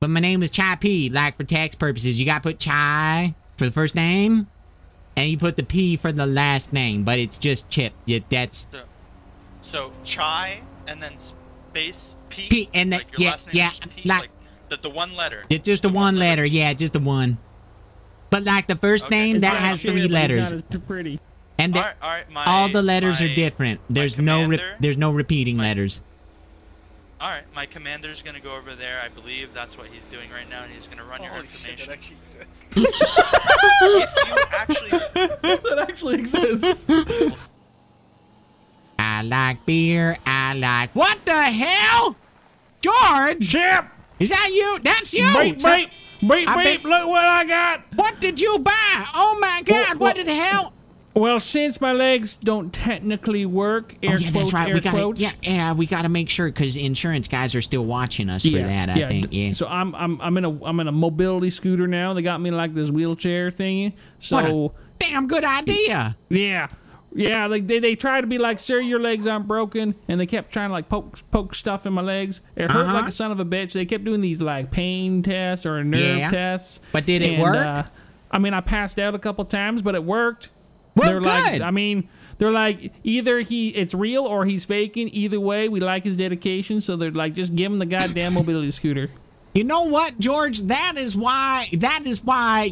But my name was Chai P. Like, for tax purposes, you gotta put Chai for the first name, and you put the P for the last name. But it's just Chip. Yeah, that's... So Chai, and then space P? P, and like the... Yeah, P, like the one letter. It's just the one letter. Yeah, just the one. But, like, the first name, that has three letters. And all right, all the letters are different. There's no repeating letters. All right, my commander's gonna go over there. I believe that's what he's doing right now, and he's gonna run your information. Shit, that actually exists. That actually exists. I like beer. I like... What the hell, George? Chip, is that you? That's you. Wait, look what I got. What did you buy? Oh my God! Well, what the hell? Well, since my legs don't technically work, we gotta make sure, because insurance guys are still watching us for that. I think. Yeah. So I'm in a mobility scooter now. They got me like this wheelchair thingy. So what a damn good idea. Yeah. Yeah, like they tried to be like, sir, your legs aren't broken, and they kept trying to like poke stuff in my legs. It hurt like a son of a bitch. They kept doing these like pain tests or nerve tests. But did it work? I mean, I passed out a couple times, but it worked. Well, they're good. Like, I mean, they're like, either it's real or he's faking. Either way, we like his dedication. So they're like, just give him the goddamn mobility scooter. You know what, George? That is why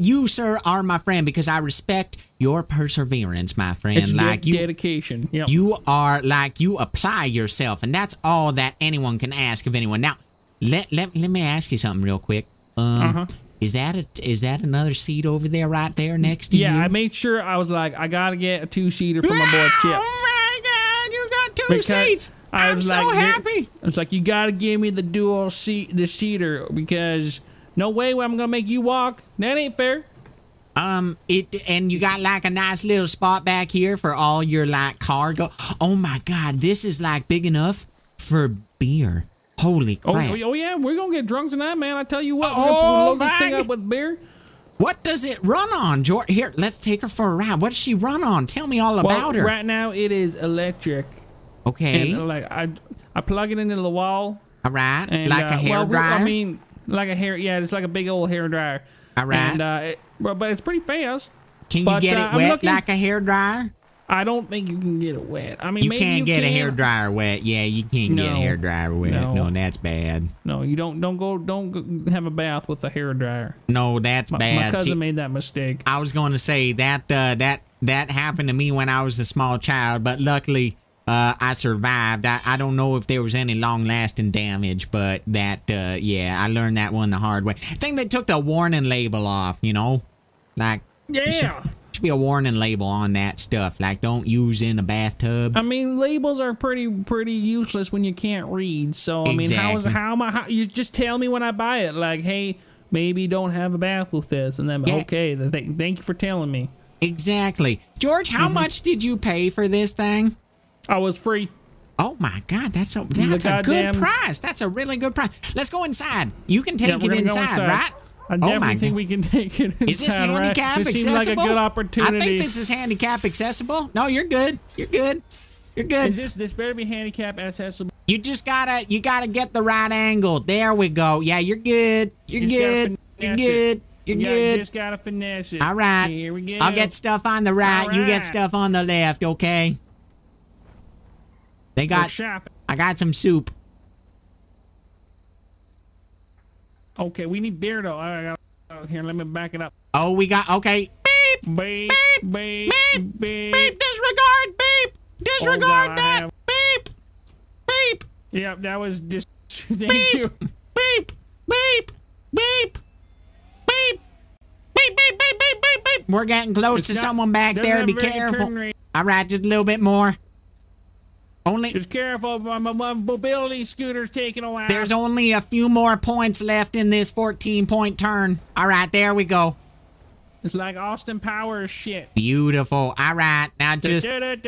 you, sir, are my friend, because I respect your perseverance, my friend. It's like your dedication. Yep. You are like, you apply yourself, and that's all that anyone can ask of anyone. Now, let me ask you something real quick. Is that another seat over there, right there next to you? Yeah, I made sure. I was like, I gotta get a two-seater for my boy Chip. Oh my God, you got two seats! I'm so happy. It's like, you gotta give me the dual seat, the seater, because no way I'm gonna make you walk. That ain't fair. And you got like a nice little spot back here for all your like cargo. Oh my God, this is like big enough for beer. Holy crap! Oh yeah, we're gonna get drunk tonight, man. I tell you what, we're gonna load this thing up with beer. What does it run on, George? Here, let's take her for a ride. What does she run on? Tell me all about her. Right now, it is electric. Okay. And, like I plug it into the wall. All right. And, like a hair dryer. I mean, like a hair. Yeah, it's like a big old hair dryer. All right. And but it's pretty fast. Can you get it wet like a hair dryer? I don't think you can get it wet. I mean, you can't get a hair dryer wet. Yeah, you can't get a hair dryer wet. No, that's bad. No, you don't have a bath with a hair dryer. No, that's bad. My cousin made that mistake. I was going to say that that happened to me when I was a small child, but luckily. I survived. I don't know if there was any long-lasting damage, but that, yeah, I learned that one the hard way. I think they took the warning label off, you know? Like, yeah. Should be a warning label on that stuff. Like, don't use in a bathtub. I mean, labels are pretty useless when you can't read. So, I mean, how am I, you just tell me when I buy it. Like, hey, maybe don't have a bath with this. And then, okay, thank you for telling me. Exactly. George, how much did you pay for this thing? I was free. Oh my God, that's a good price. That's a really good price. Let's go inside. You can take it inside, right? I definitely think we can take it inside. Is this handicap accessible? This seems like a good opportunity. I think this is handicap accessible. No, you're good. You're good. You're good. Is this better be handicap accessible? You just gotta get the right angle. There we go. Yeah, you're good. You're good. You're good. You're good. You just gotta finesse it. All right. Here we go. I'll get stuff on the right. You get stuff on the left. Okay. They got... I got some soup. Okay, we need beer, though. Here, let me back it up. Oh, we got... Okay. Beep! Beep! Beep! Beep! Beep! Beep! Beep. Disregard! Beep! Disregard that! Beep! Beep! Yep, that was just... Thank you. Beep! Beep! Beep! Beep! Beep! Beep! Beep! Beep! Beep! Beep! We're getting close to someone back there. Be careful. All right, just a little bit more. Just careful, my mobility scooter's taking a while. There's only a few more points left in this 14-point turn. All right, there we go. It's like Austin Powers shit. Beautiful. All right, now just... Get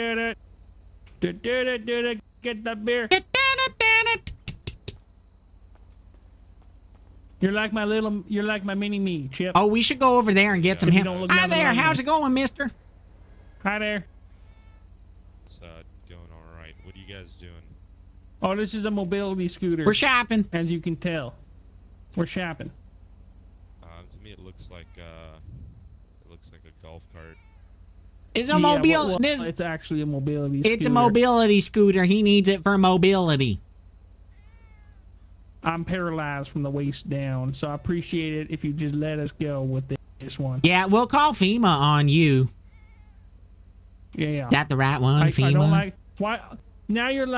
the beer. You're like my mini-me, Chip. Oh, we should go over there and get some help. Hi there, how's it going, mister? Hi there. Doing? Oh, this is a mobility scooter. We're shopping, as you can tell. We're shopping. To me, it looks like a golf cart. It's a mobility. Well, it's actually a mobility scooter. It's a mobility scooter. He needs it for mobility. I'm paralyzed from the waist down, so I appreciate it if you just let us go with this one. Yeah, we'll call FEMA on you. Yeah. Is that the right one, FEMA? I don't like. Why? Now you're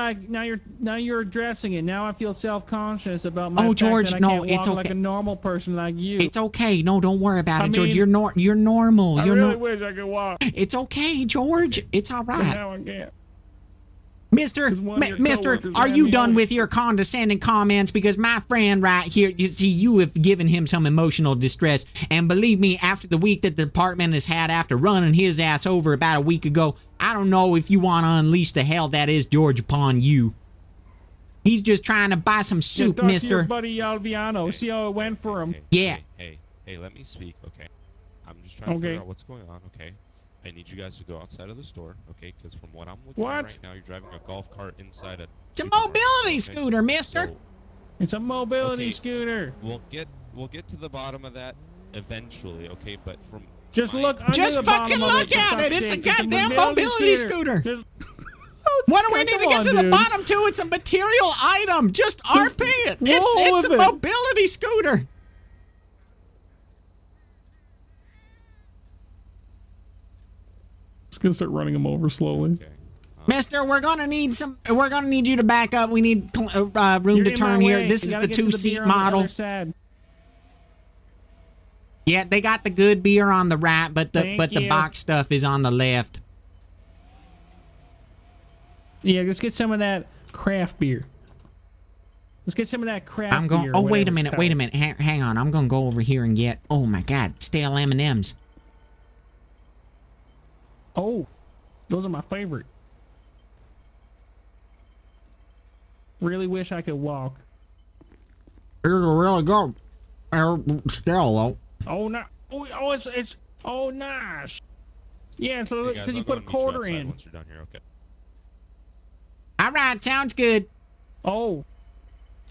addressing it. Now I feel self-conscious about my fact George, that I can't walk like a normal person like you. It's okay. No, don't worry about it, George. You're normal. I really wish I could walk. It's okay, George. It's all right. But now I can't. Mister, are you done with your condescending comments? Because my friend right here, you see, you have given him some emotional distress. And believe me, after the week that the department has had after running his ass over about a week ago, I don't know if you want to unleash the hell that is George upon you. He's just trying to buy some soup, yeah, mister. Your buddy Alviano, see how it went for him. Yeah. Hey, let me speak, okay? I'm just trying to figure out what's going on, okay? I need you guys to go outside of the store, okay? Because from what I'm looking at right now, you're driving a golf cart inside a... It's a mobility scooter, mister! So, it's a mobility scooter! We'll get to the bottom of that eventually, okay? But from... Just look under the bottom of it. Just fucking look at it! It's a goddamn mobility scooter! What do we need to get to the bottom to? It's a material item! Just RP it! It's a mobility scooter! Gonna start running him over slowly. Okay. Mister, we're gonna need you to back up. We need room to turn here. This is the two-seat model. Yeah, they got the good beer on the right, but the box stuff is on the left. Yeah, let's get some of that craft beer. Let's get some of that craft beer. Oh, wait a minute, wait a minute. Hang on, I'm gonna go over here and get, oh my god, stale M&Ms. Oh, those are my favorite. Really wish I could walk. Here's a really good still though. Oh no! Oh, it's oh nice. Yeah, so hey guys, you put a quarter in. Once you're done here, okay. All right, sounds good. Oh,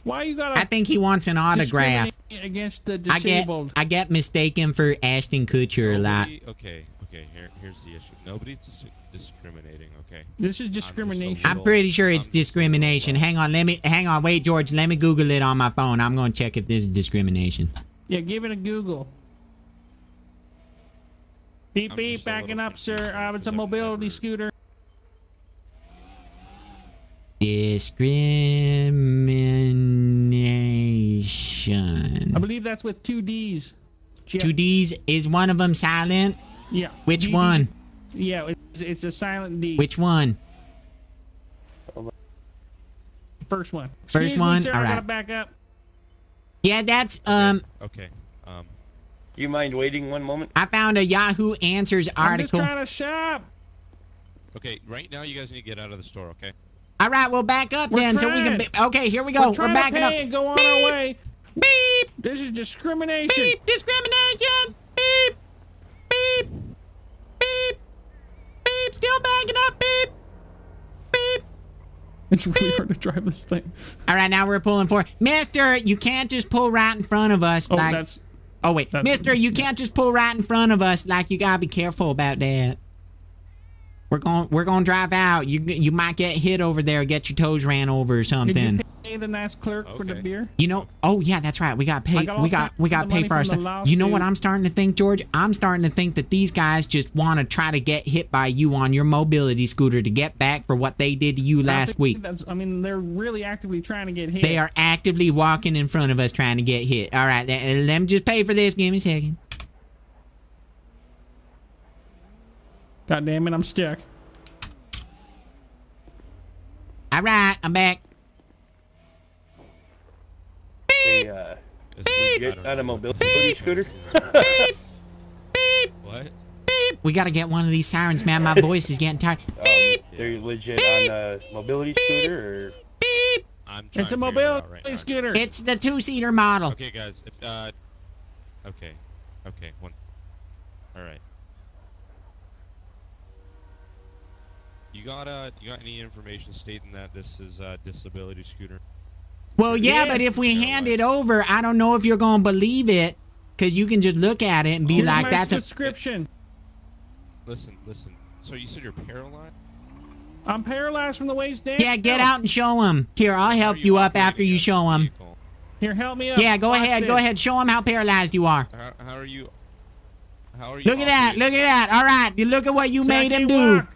why you gotta? I think he wants an autograph against the disabled. I get mistaken for Ashton Kutcher a lot. Okay. Okay, here's the issue. Nobody's discriminating, okay? This is discrimination. I'm pretty sure it's discrimination. Hang on, wait, George, let me Google it on my phone. I'm gonna check if this is discrimination. Yeah, give it a Google. Beep, beep, backing up, sir. It's a mobility scooter. Discrimination. I believe that's with two D's. Check. Two D's, is one of them silent? Yeah. Which one? Yeah, it's a silent D. Which one? First one. First one. All right. I gotta back up. Yeah, that's Okay. You mind waiting one moment? I found a Yahoo Answers article. I'm just trying to shop. Okay, right now you guys need to get out of the store, okay? All right, we'll back up then so we can. Okay, here we go. We're backing up. Go on our way. Beep. This is discrimination. Beep. Discrimination. Beep. Beep, beep, beep, still backing up, beep, beep. It's really hard to drive this thing. All right, now we're pulling forward. Mister, you can't just pull right in front of us. Mister, you can't just pull right in front of us. Like, you gotta be careful about that. We're gonna drive out. You might get hit over there, get your toes ran over or something. Did you pay the nice clerk for the beer? You know, oh yeah, that's right. We got paid for our stuff. You know what I'm starting to think, George? I'm starting to think that these guys just want to try to get hit by you on your mobility scooter to get back for what they did to you last week. I mean, they're really actively trying to get hit. They are actively walking in front of us trying to get hit. All right, let me just pay for this. Give me a second. God damn it, I'm stuck. Alright, I'm back. Beep! Beep! Out of mobility scooters. Beep! Beep! What? Beep! We gotta get one of these sirens, man. My voice is getting tired. Beep! They're legit on a mobility scooter or... Beep! It's a mobility scooter. It's the two-seater model. Okay, guys. If, okay. Okay, one. Alright. You got any information stating that this is a disability scooter? Well, yeah, but if we hand it over, I don't know if you're going to believe it, because you can just look at it and be like, that's a description. Listen, listen. So you said you're paralyzed? I'm paralyzed from the waist down. Yeah, get out and show him. Here, I'll help you up after you show him. Here, help me up. Yeah, go ahead. Go ahead. Show him how paralyzed you are. How are you? How are you? Look at that. Look at that. All right. You look at what you made him do.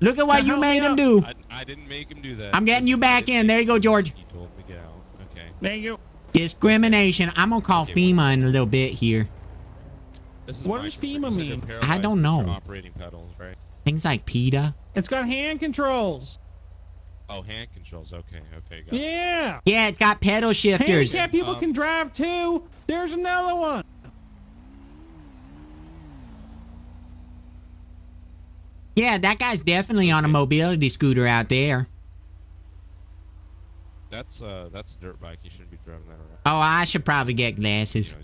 Look at what you made him do. I didn't make him do that. I'm getting you back in. There you go, George. You told him to get out. Okay. Thank you. Discrimination. I'm going to call FEMA in a little bit here. What does FEMA mean? I don't know. Operating pedals, right? Things like PETA. It's got hand controls. Oh, hand controls. Okay, okay. Got it. Yeah, it's got pedal shifters. Handicap people can drive too. There's another one. Yeah, that guy's definitely on a mobility scooter out there. That's a dirt bike. You shouldn't be driving that around. Oh, I should probably get glasses. You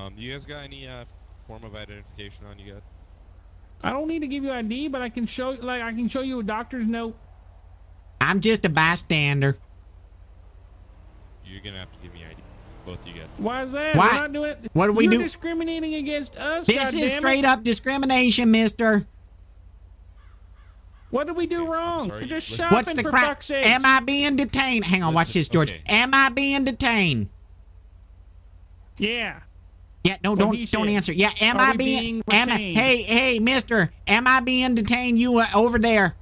know, you guys got any form of identification on you guys? I don't need to give you ID, but I can show you a doctor's note. I'm just a bystander. You're gonna have to give me ID, both of you guys. Why is that? Why? We're not doing it. What do we do? You're discriminating against us. This is straight up discrimination, mister. What did we do wrong? You're just shopping. What's the crime? Am I being detained? Hang on, watch this, George. Okay. Am I being detained? Yeah. Yeah, no, don't answer. Yeah, hey, mister, am I being detained? You over there,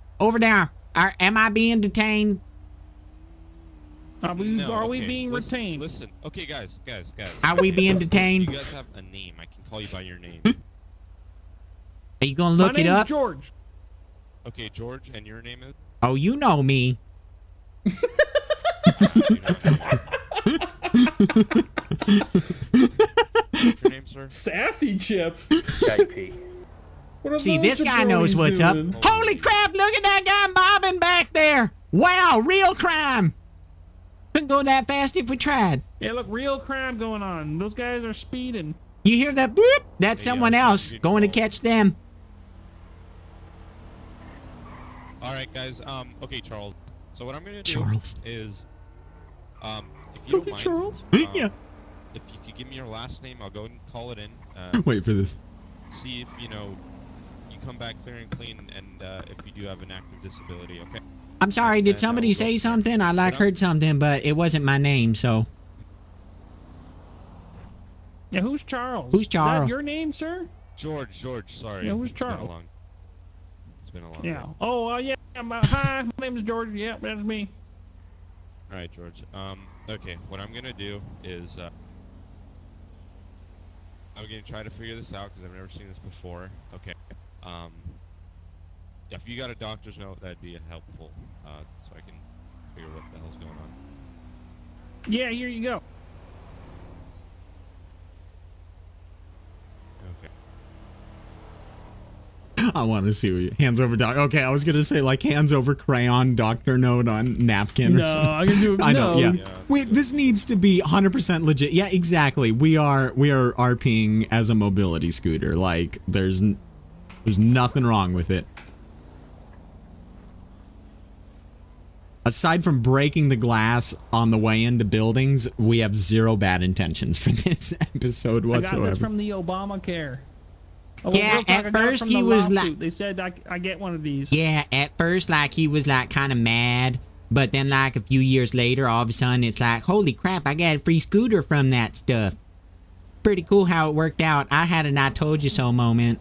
am I being detained? Are we being retained? Listen, okay, guys. Are we being detained? You guys have a name. I can call you by your name. Are you gonna look it up? My name's George. Okay, George, and your name is? Oh, you know me. What's your name, sir? Sassy Chip. Chai P. See, this guy knows what's up. Holy crap, look at that guy mobbing back there. Wow, real crime. Couldn't go that fast if we tried. Yeah, look, real crime going on. Those guys are speeding. You hear that boop? That's someone else going to catch them. All right, guys. Okay, Charles. So what I'm going to do is... if you don't mind, Charles? Yeah. If you could give me your last name, I'll go and call it in. Wait for this. See if, you know, you come back clear and clean, and if you do have an active disability, okay? I'm sorry, did somebody say something? I heard something, but it wasn't my name, so. Yeah, who's Charles? Who's Charles? Is that your name, sir? George, sorry. Yeah, who's Charles? It's been a long time. Oh, yeah. Hi, my name's George. Yeah, that's me. All right, George. Okay, what I'm going to do is... I'm going to try to figure this out because I've never seen this before. Okay. If you got a doctor's note, that'd be helpful so I can figure what the hell's going on. Yeah, here you go. Okay. I want to see what you... Hands over doc... Okay, I was going to say, like, hands over crayon doctor note on napkin or something. No, I'm going to do... I know, yeah. Wait, this needs to be 100% legit. Yeah, exactly. We are RPing as a mobility scooter. Like, there's nothing wrong with it. Aside from breaking the glass on the way into buildings, we have zero bad intentions for this episode whatsoever. I got this from the Obamacare. Oh, yeah, at first he was like... They said, I get one of these. Yeah, at first, like, he was, like, kind of mad. But then, like, a few years later, all of a sudden, it's like, holy crap, I got a free scooter from that stuff. Pretty cool how it worked out. I had an I told you so moment.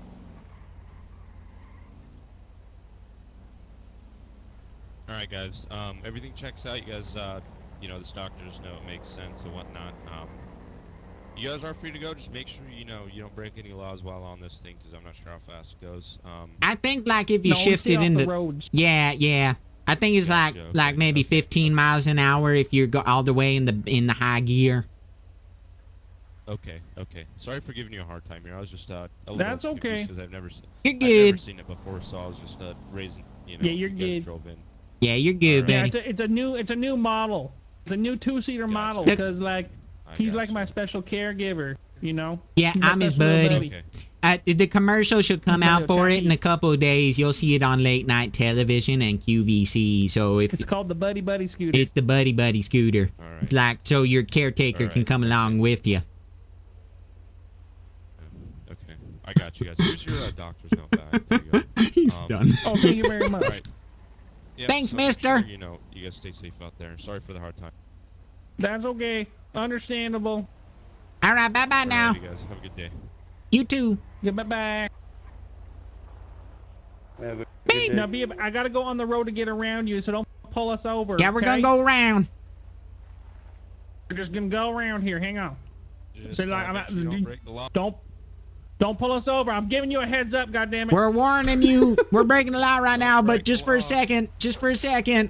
All right, guys. Everything checks out. You guys, you know, this doctor's note makes sense and whatnot. You guys are free to go. Just make sure, you know, you don't break any laws while on this thing, because I'm not sure how fast it goes. I think, like, if you shifted into... roads. Yeah, yeah. I think it's like maybe 15 miles an hour if you're all the way in the high gear. Okay, okay. Sorry for giving you a hard time here. I was just a little confused because I've never seen... You're good. I've never seen it before, so I was just raising, you know. Yeah, you're good. Drove in. Yeah, you're good, man. Right. Yeah, it's a new model. It's a new two-seater model because, like, he's like my special caregiver, you know? Yeah, I'm his buddy. The commercial should come out for it in a couple of days. You'll see it on late night television and QVC. So if it's called the Buddy Buddy Scooter. It's the Buddy Buddy Scooter. All right. It's like so your caretaker can come along with you. Okay, I got you guys. Here's your doctor's note back. There you go. He's done. Oh, thank you very much. Right. Yeah, thanks, so mister. Sure, you know, you guys stay safe out there. Sorry for the hard time. That's okay. Understandable. All right, bye bye right, now. You guys have a good day. You too. Yeah, bye bye. Beep. Now, Beep, I gotta go on the road to get around you, so don't pull us over. Yeah, we're gonna go around. We're just gonna go around here. Hang on. So, like, don't break the law. Don't pull us over. I'm giving you a heads up, goddammit. We're warning you. We're breaking the law right now, but just for a second. Just for a second.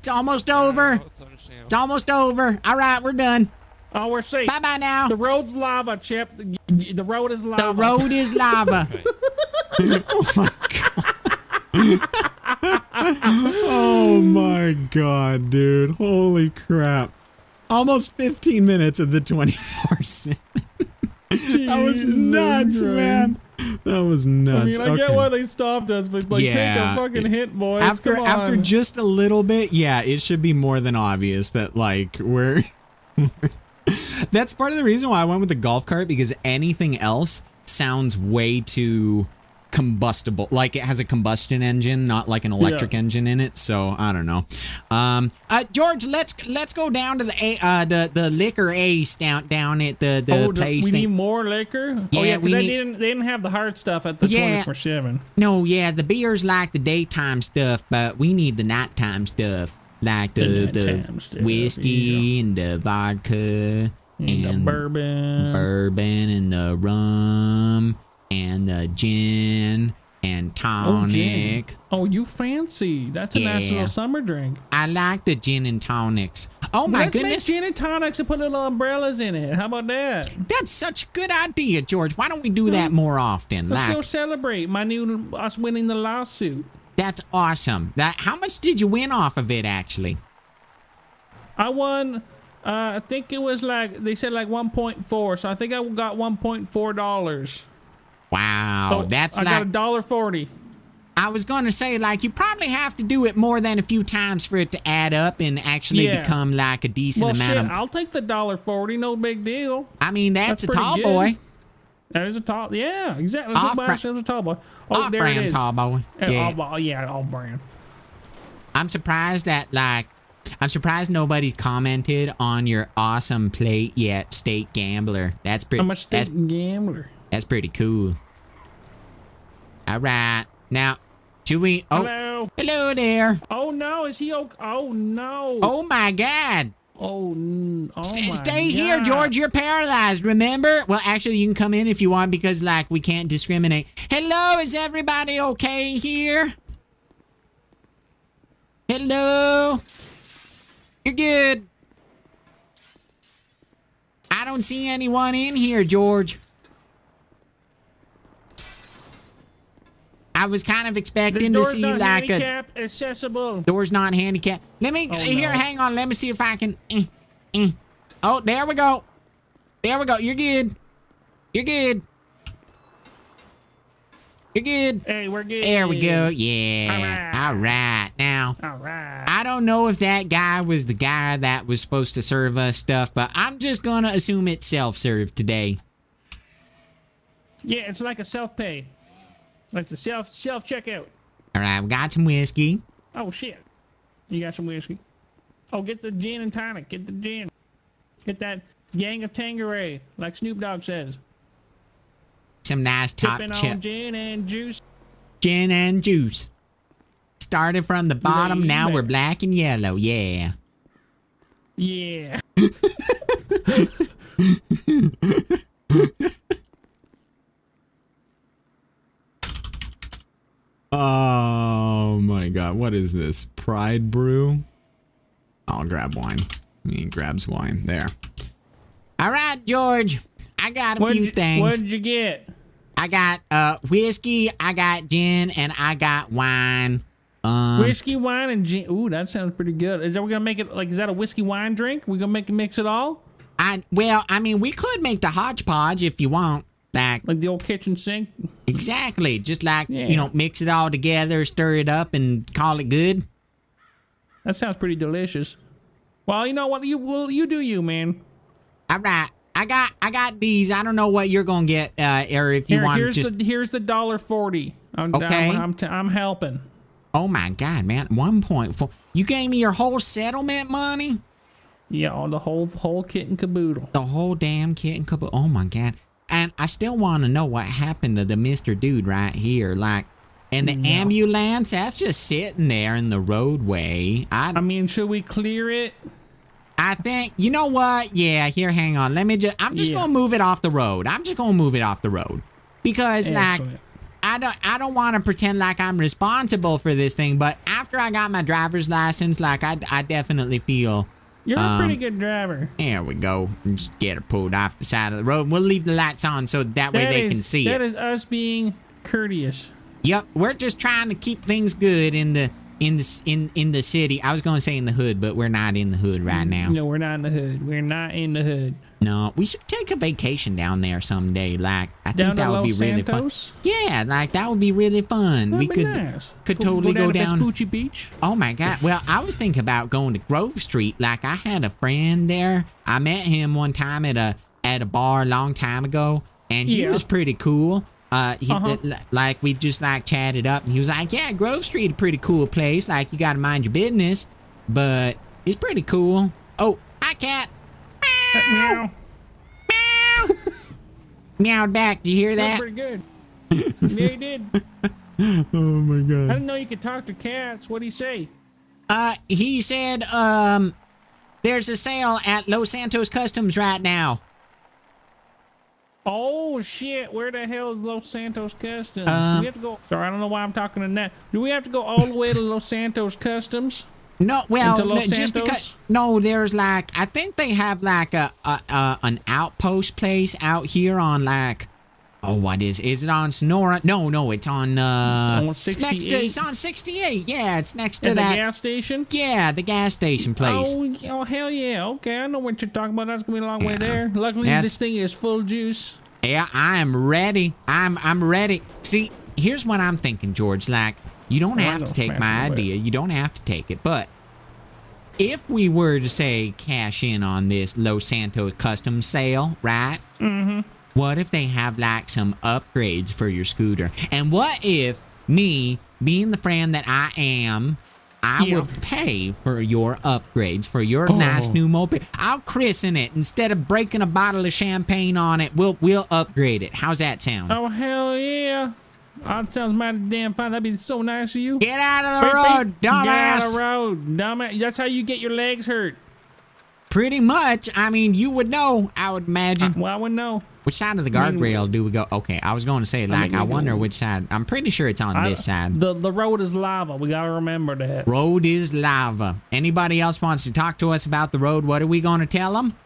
It's almost over. It's almost over. All right, we're done. Oh, we're safe. Bye-bye now. The road's lava, Chip. The road is lava. The road is lava. Oh, my God. Oh, my God, dude. Holy crap. Almost 15 minutes of the 24/7. That was nuts, man. That was nuts. I mean, I get why they stopped us, but like, take a fucking hit, boys. After just a little bit, yeah, it should be more than obvious that, like, we're... That's part of the reason why I went with the golf cart, because anything else sounds way too combustible. Like, it has a combustion engine, not like an electric engine in it. So I don't know. George, let's go down to the liquor ace down at the place. We need more liquor. Yeah, oh, yeah, they didn't have the hard stuff at the 24/7. No, yeah, the beer's like the daytime stuff, but we need the nighttime stuff. Like the whiskey and the vodka and the bourbon and the rum and the gin and tonic. Oh, you fancy. That's a national summer drink. I like the gin and tonics. Oh, my goodness. Let's make gin and tonics and put little umbrellas in it. How about that? That's such a good idea, George. Why don't we do that more often? Let's go celebrate us winning the lawsuit. That's awesome. How much did you win off of it, actually? I won, I think it was like, they said like 1.4, so I think I got $1.4. Wow, so that's like... I got $1.40. I was going to say, like, you probably have to do it more than a few times for it to add up and actually become like a decent amount of... I'll take the $1.40, no big deal. I mean, that's a tall boy. That is a tall, yeah, exactly. Off-brand tall boy. Oh, there it is. Tall boy. Yeah, off-brand. I'm surprised that, like, I'm surprised nobody's commented on your awesome plate yet, State Gambler. That's pretty. I'm a State Gambler. That's pretty cool. All right, now, should we? Oh, hello. Hello there. Oh no, is he? Oh no. Oh my God. Oh, stay here, George. You're paralyzed, remember? Well, actually, you can come in if you want because, like, we can't discriminate. Hello, is everybody okay here? Hello? You're good. I don't see anyone in here, George. I was kind of expecting to see like a accessible. Door's not handicapped. Let me hang on. Let me see if I can. Oh, there we go. There we go. You're good. You're good. You're good. Hey, we're good. There we go. Yeah. All right. All right. Now, all right. I don't know if that guy was the guy that was supposed to serve us stuff, but I'm just going to assume it's self-serve today. Yeah, it's like a self-pay. Like the self checkout. All right, we got some whiskey. Oh shit, you got some whiskey. Oh, get the gin and tonic. Get the gin. Get that Gang of Tangeray, like Snoop Dogg says. Some nice top chip. Gin and juice. Gin and juice. Started from the bottom. Now we're black and yellow. Yeah. Yeah. Oh my God, what is this? Pride brew? I'll grab wine. He grabs wine. There. All right, George. I got a few things. What did you get? I got whiskey, I got gin, and I got wine. Whiskey, wine, and gin. Ooh, that sounds pretty good. Is that we're gonna make it like, is that a whiskey wine drink? We're gonna mix it all? Well, I mean, we could make the hodgepodge if you want. Like the old kitchen sink? Exactly. Just like, you know, mix it all together, stir it up, and call it good. That sounds pretty delicious. Well, you know what? You do you, man. All right. I got these. I don't know what you're going to get, Eric, if you want to just... Here's the $1.40. Okay. I'm helping. Oh, my God, man. 1.4. You gave me your whole settlement money? Yeah, on the whole kit and caboodle. The whole damn kit and caboodle. Oh, my God. And I still want to know what happened to the Mr. Dude right here. Like, and the ambulance, that's just sitting there in the roadway. I mean, should we clear it? I think, you know what? Yeah, here, hang on. Let me just, I'm just going to move it off the road. I'm just going to move it off the road. Because, like, I don't want to pretend like I'm responsible for this thing. But after I got my driver's license, like, I definitely feel... You're a pretty good driver. There we go. Just get her pulled off the side of the road. We'll leave the lights on so that way they can see it. That is us being courteous. Yep, we're just trying to keep things good in the city. I was going to say in the hood, but we're not in the hood right now. No, we're not in the hood. We're not in the hood. No, we should take a vacation down there someday. Like, I think that would be really fun. Yeah, like, that would be really fun. That'd be nice. Could totally go down to Vespucci Beach. Oh, my God. Well, I was thinking about going to Grove Street. Like, I had a friend there. I met him one time at a bar a long time ago, and he was pretty cool. Like, we just, like, chatted up, and he was like, yeah, Grove Street is a pretty cool place. Like, you got to mind your business, but it's pretty cool. Oh, hi, cat. Meow. Meow. Meowed back. Do you hear that? That's pretty good. Yeah, he did. Oh, my God. I didn't know you could talk to cats. What'd he say? He said, there's a sale at Los Santos Customs right now. Oh, shit. Where the hell is Los Santos Customs? Do we have to go... Sorry, I don't know why I'm talking to that. Do we have to go all the way to Los Santos Customs? No, well, just because... No, there's, like... I think they have, like, an outpost place out here on, like... Oh, what is... Is it on Sonora? No, it's on, on 68. It's on 68. Yeah, it's next to that... the gas station? Yeah, the gas station place. Oh, hell yeah. Okay, I know what you're talking about. That's gonna be a long way there. Luckily, this thing is full juice. Yeah, I am ready. I'm ready. See, here's what I'm thinking, George. Like, you don't have to take my idea. You don't have to take it. But if we were to, say, cash in on this Los Santos Customs sale, right? Mm-hmm. What if they have, like, some upgrades for your scooter? And what if me, being the friend that I am, I would pay for your upgrades, for your nice new moped? I'll christen it. Instead of breaking a bottle of champagne on it, we'll upgrade it. How's that sound? Oh, hell yeah. That sounds mighty damn fine. That'd be so nice of you. Get out of the road, dumbass. Get out of the road, dumbass. That's how you get your legs hurt. Pretty much. I mean, you would know, I would imagine. Well, I wouldn't know. Which side of the guardrail do we go? Okay, I was going to say, like, I wonder which side. I'm pretty sure it's on this side. The road is lava. We got to remember that. Road is lava. Anybody else wants to talk to us about the road, what are we going to tell them?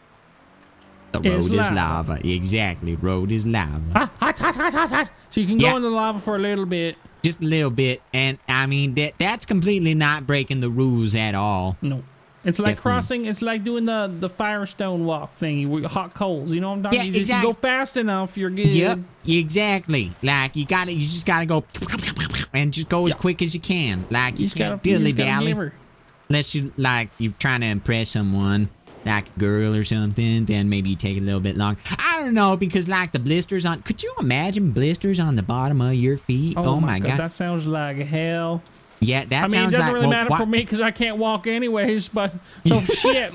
The road is lava. Exactly. Road is lava. Ah, hot, hot, hot, hot, hot. So you can go in the lava for a little bit. Just a little bit. And, I mean, that's completely not breaking the rules at all. No. It's like crossing, it's like doing the Firestone walk thing with hot coals. You know what I'm talking about? Yeah, exactly. You go fast enough, you're good. Yep, exactly. Like, you just gotta go and just go as quick as you can. Like, you can't dilly-dally. Unless you, like, you're trying to impress someone, like a girl or something, then maybe you take a little bit longer. I don't know, because, like, the blisters on, could you imagine blisters on the bottom of your feet? Oh my God. That sounds like hell. Yeah, that sounds like... I mean, it doesn't really matter for me because I can't walk anyways, but... Oh, shit.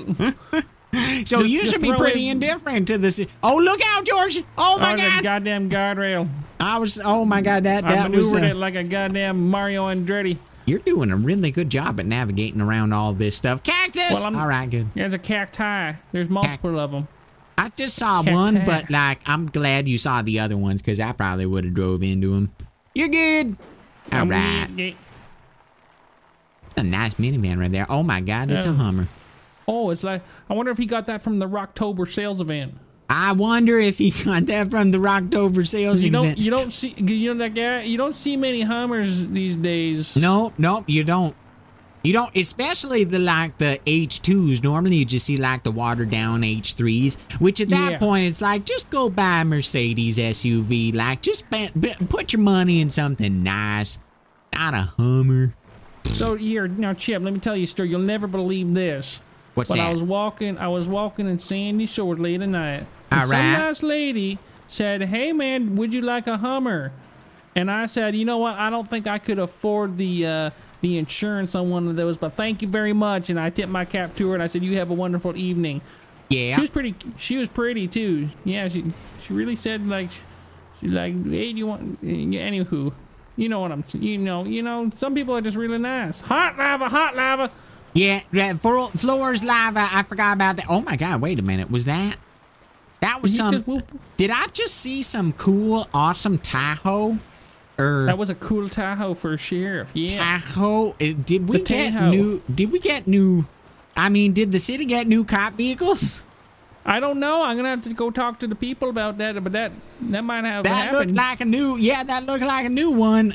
So you should be pretty indifferent to this. Oh, look out, George! Oh, my God! Goddamn guardrail. I was... Oh, my God, that was... I maneuvered it like a goddamn Mario Andretti. You're doing a really good job at navigating around all this stuff. Cactus! Well, all right, good. There's a cacti. There's multiple of them. I just saw one, but, like, I'm glad you saw the other ones because I probably would have drove into them. You're good. All right. A nice minivan right there. Oh my God, it's a Hummer. Oh, it's like, I wonder if he got that from the Rocktober sales event. I wonder if he got that from the Rocktober sales event. You don't see, you know that guy, you don't see many Hummers these days. No, you don't. You don't, especially the like the H2s. Normally you just see like the watered down H3s, which at that point it's like just go buy a Mercedes SUV. Like just put your money in something nice, not a Hummer. So here now, Chip, let me tell you a story. You'll never believe this. What's that? I was walking in Sandy Shores late at night. And some nice lady said, "Hey man, would you like a Hummer?" And I said, "You know what? I don't think I could afford the insurance on one of those, but thank you very much." And I tipped my cap to her and I said, "You have a wonderful evening." Yeah, she was pretty too. Yeah, she really said, like, she's like, "Hey, do you want..." Anywho, you know what I'm... you know some people are just really nice. Hot lava. Yeah, that floor's lava. I forgot about that. Oh my god, wait a minute, was that was some... Did I just see some cool awesome Tahoe? That was a cool Tahoe for sure. Yeah. Tahoe. Did we get new? I mean, did the city get new cop vehicles? I don't know. I'm gonna have to go talk to the people about that. But that might have... That happened. Looked like a new... Yeah, that looked like a new one.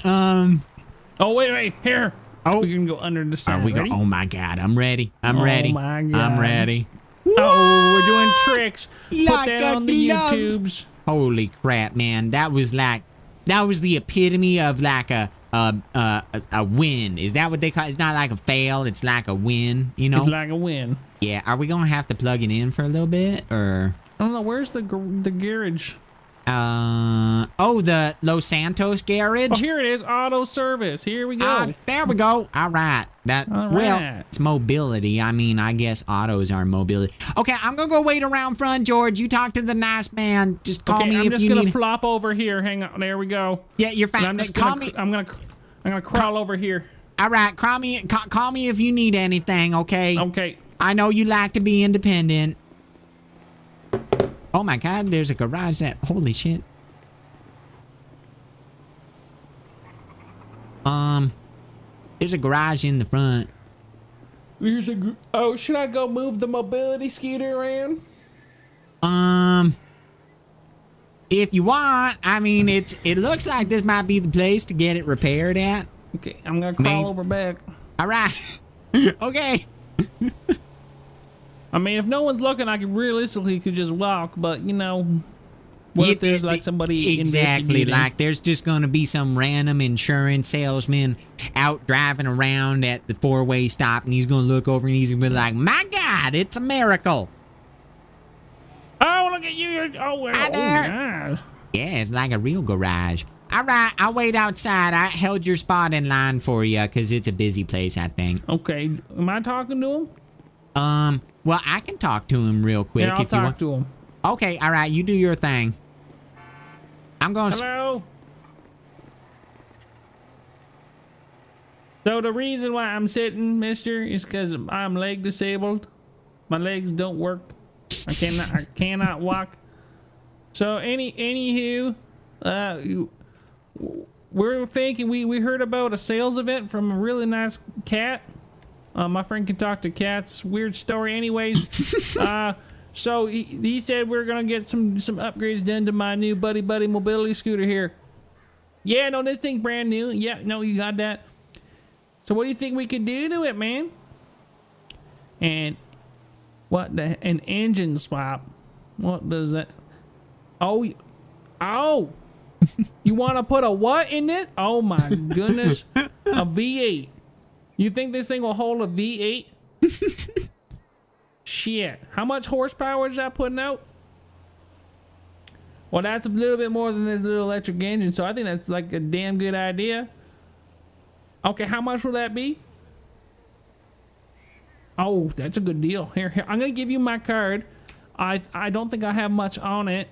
Oh wait, here. Oh, we can go under the sand. Are we going? Oh my god, I'm ready. Oh my god, I'm ready. What? Oh, we're doing tricks. Like put that on the YouTubes. Holy crap, man! That was like... That was the epitome of like a win. Is that what they call it? It's not like a fail. It's like a win, you know? It's like a win. Yeah. Are we going to have to plug it in for a little bit, or... I don't know. Where's the garage? Oh, the Los Santos garage. Oh, here it is. Auto service. Here we go. There we go. All right. Well, it's mobility. I mean, I guess autos are mobility. Okay, I'm going to go wait around front, George. You talk to the nice man. Just call me if you need... I'm just going to flop over here. Hang on. There we go. Yeah, you're fine. Call me. I'm going to crawl over here. All right. Call me if you need anything, okay? Okay. I know you like to be independent. Oh my god, there's a garage that... Holy shit. There's a garage in the front. There's a... Oh, should I go move the mobility scooter around? If you want. I mean, it looks like this might be the place to get it repaired at. Okay, I'm gonna crawl over back. Alright. Okay. I mean, if no one's looking, I could realistically just walk, but you know, what if there's like somebody... Exactly, like there's just gonna be some random insurance salesman out driving around at the four-way stop, and he's gonna look over and he's gonna be like, "My god, it's a miracle. Oh, look at you. Oh, hi there." Yeah, it's like a real garage. All right, I'll wait outside. I held your spot in line for you because it's a busy place, I think. Okay, am I talking to him? Well, I can talk to him real quick. Yeah, if you want. To him. Okay, all right, you do your thing. I'm going to... Hello? So the reason why I'm sitting, mister, is because I'm leg disabled. My legs don't work. I cannot walk. So anywho, we're thinking... We heard about a sales event from a really nice cat. My friend can talk to cats. Weird story anyways. So he said we're gonna get some upgrades done to my new Buddy Buddy mobility scooter here. Yeah, no, this thing's brand new. Yeah, no, you got that. So what do you think we could do to it, man? And what the... an engine swap? What does that... Oh you want to put a what in it? Oh my goodness. A V8. You think this thing will hold a V8? Shit. How much horsepower is that putting out? Well, that's a little bit more than this little electric engine, so I think that's like a damn good idea. Okay, how much will that be? Oh, that's a good deal. Here. I'm going to give you my card. I don't think I have much on it.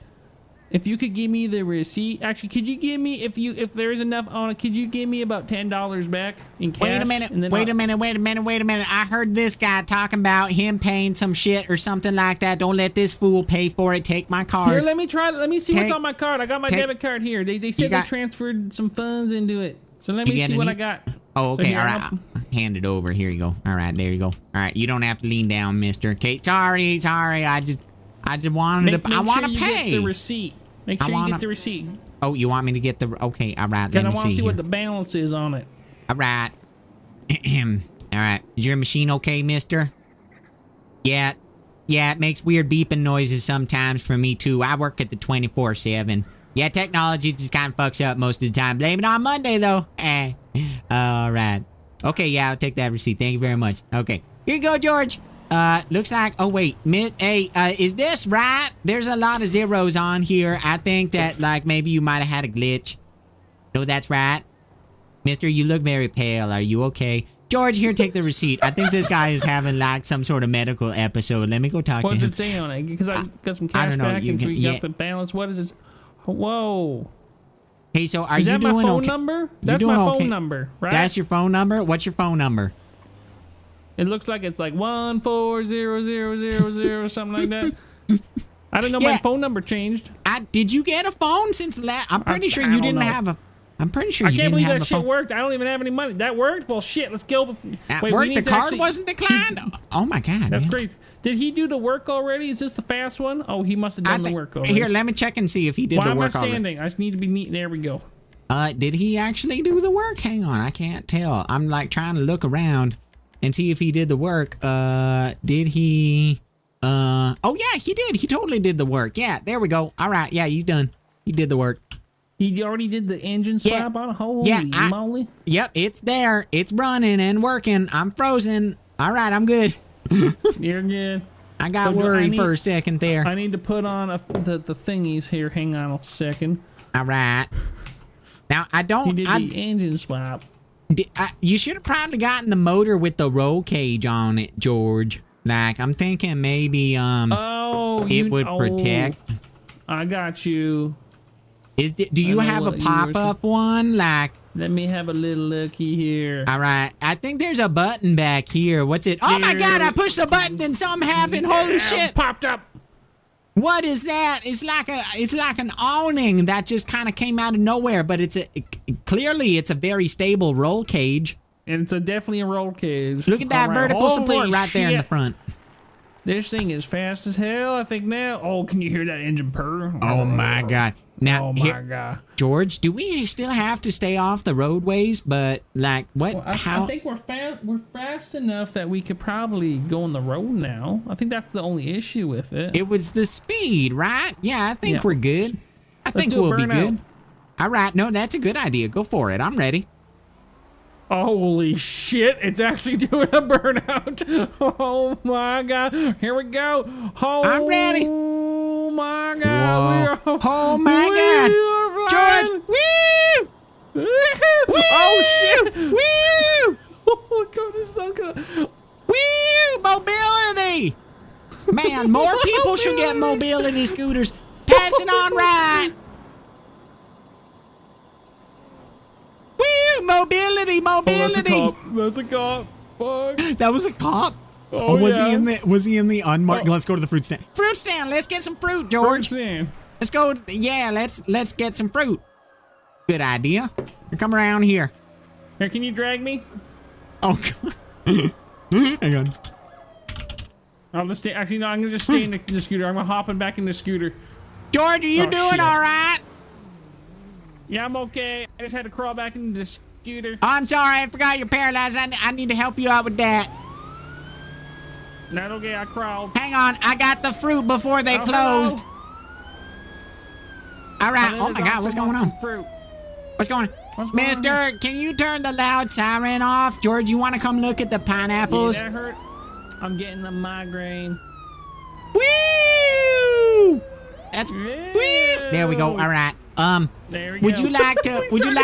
If you could give me the receipt... Actually, could you give me... If there is enough on it, could you give me about $10 back in cash? Wait a minute. I heard this guy talking about him paying some shit or something like that. Don't let this fool pay for it. Take my card. Here, let me see what's on my card. I got my debit card here. They said they transferred some funds into it. So let me see what I got. Oh, okay. So all right. Hand it over. Here you go. All right. There you go. All right. You don't have to lean down, mister. Okay. Sorry. I just wanted to... I want to pay. Get the receipt. Make sure you get the receipt. Oh, you want me to get the... Okay, all right. Let me see. I want to see what the balance is on it. All right. Alright. Is your machine okay, mister? Yeah. Yeah, it makes weird beeping noises sometimes for me, too. I work at the 24/7. Yeah, technology just kind of fucks up most of the time. Blame it on Monday, though. Eh. Alright. Okay, yeah, I'll take that receipt. Thank you very much. Okay. Here you go, George. Looks like... Oh, wait. Hey, is this right? There's a lot of zeros on here. I think that, like, maybe you might have had a glitch. No, that's right. Mister, you look very pale. Are you okay? George, here, take the receipt. I think this guy is having, like, some sort of medical episode. Let me go talk to him. What's it down? Because I got some cash back and we got the balance. What is this? Whoa. Hey, so are you doing okay? Is that my phone number? That's my phone number, right? That's your phone number? What's your phone number? It looks like it's like 140000 something like that. I don't know. Yeah. My phone number changed. Did you get a phone since last? I'm pretty sure you didn't have a... I'm pretty sure you didn't have a phone. I can't believe that shit worked. I don't even have any money. That worked? Well, shit. Let's go. That worked? The card wasn't declined? Oh, my God. That's crazy. Did he do the work already? Is this the fast one? Oh, he must have done the work already. Here, let me check and see if he did the work already. Why am I standing? I just need to be neat. There we go. Did he actually do the work? Hang on. I can't tell. I'm, like, trying to look around and see if he did the work. Did he... Oh, yeah, he did. He totally did the work. Yeah, there we go. All right. Yeah, he's done. He did the work. He already did the engine swap on a whole moly. Yep, it's there. It's running and working. I'm frozen. All right, I'm good. You're good. I got worried for a second there. I need to put on the thingies here. Hang on a second. All right. Now, I don't... He did the engine swap. You should have probably gotten the motor with the roll cage on it, George. Like, I'm thinking maybe it would protect. I got you. Do you have a pop-up one? Like, let me have a little looky here. All right. I think there's a button back here. What's it? Oh, my God. I pushed a button and something happened. Holy shit. Popped up. What is that? It's like an awning that just kind of came out of nowhere. But it's clearly it's a very stable roll cage. And it's definitely a roll cage. Look at that vertical support right there in the front. This thing is fast as hell, I think now. Oh, can you hear that engine purr? Oh, my God. Now, oh my God. George, do we still have to stay off the roadways? But like, what? Well, I think we're fast enough that we could probably go on the road now. I think that's the only issue with it. It was the speed, right? Yeah, I think we're good. I think we'll be good. All right, no, that's a good idea. Go for it. I'm ready. Holy shit, it's actually doing a burnout. Oh my God. Here we go. I'm ready. Oh my God. We are, oh my God. George. Woo! Woo! Oh shit. Woo! Oh my God, this is so good. Woo! Mobility. Man, more people should get mobility scooters. Passing on right. Mobility, mobility. Oh, that's a cop. That's a cop. Fuck. That was a cop. Oh, was he in the unmarked? Oh. Let's go to the fruit stand. Fruit stand. Let's get some fruit, George. Fruit stand. Let's go. Let's get some fruit. Good idea. Come around here. Here, can you drag me? Oh God. Hang on. I'll just stay. Actually, no. I'm gonna just stay in the scooter. I'm gonna hop back in the scooter. George, are you doing all right? Yeah, I'm okay. I just had to crawl back into the scooter. Oh, I'm sorry. I forgot you're paralyzed. I need to help you out with that. Not okay. I crawled. Hang on. I got the fruit before they closed. Hello. All right. Oh, my God. What's going on? Fruit. What's going on? Mister, can you turn the loud siren off? George, you want to come look at the pineapples? Yeah, that hurt. I'm getting a migraine. Woo! That's... Yeah. Woo! There we go. All right. There we go. would you like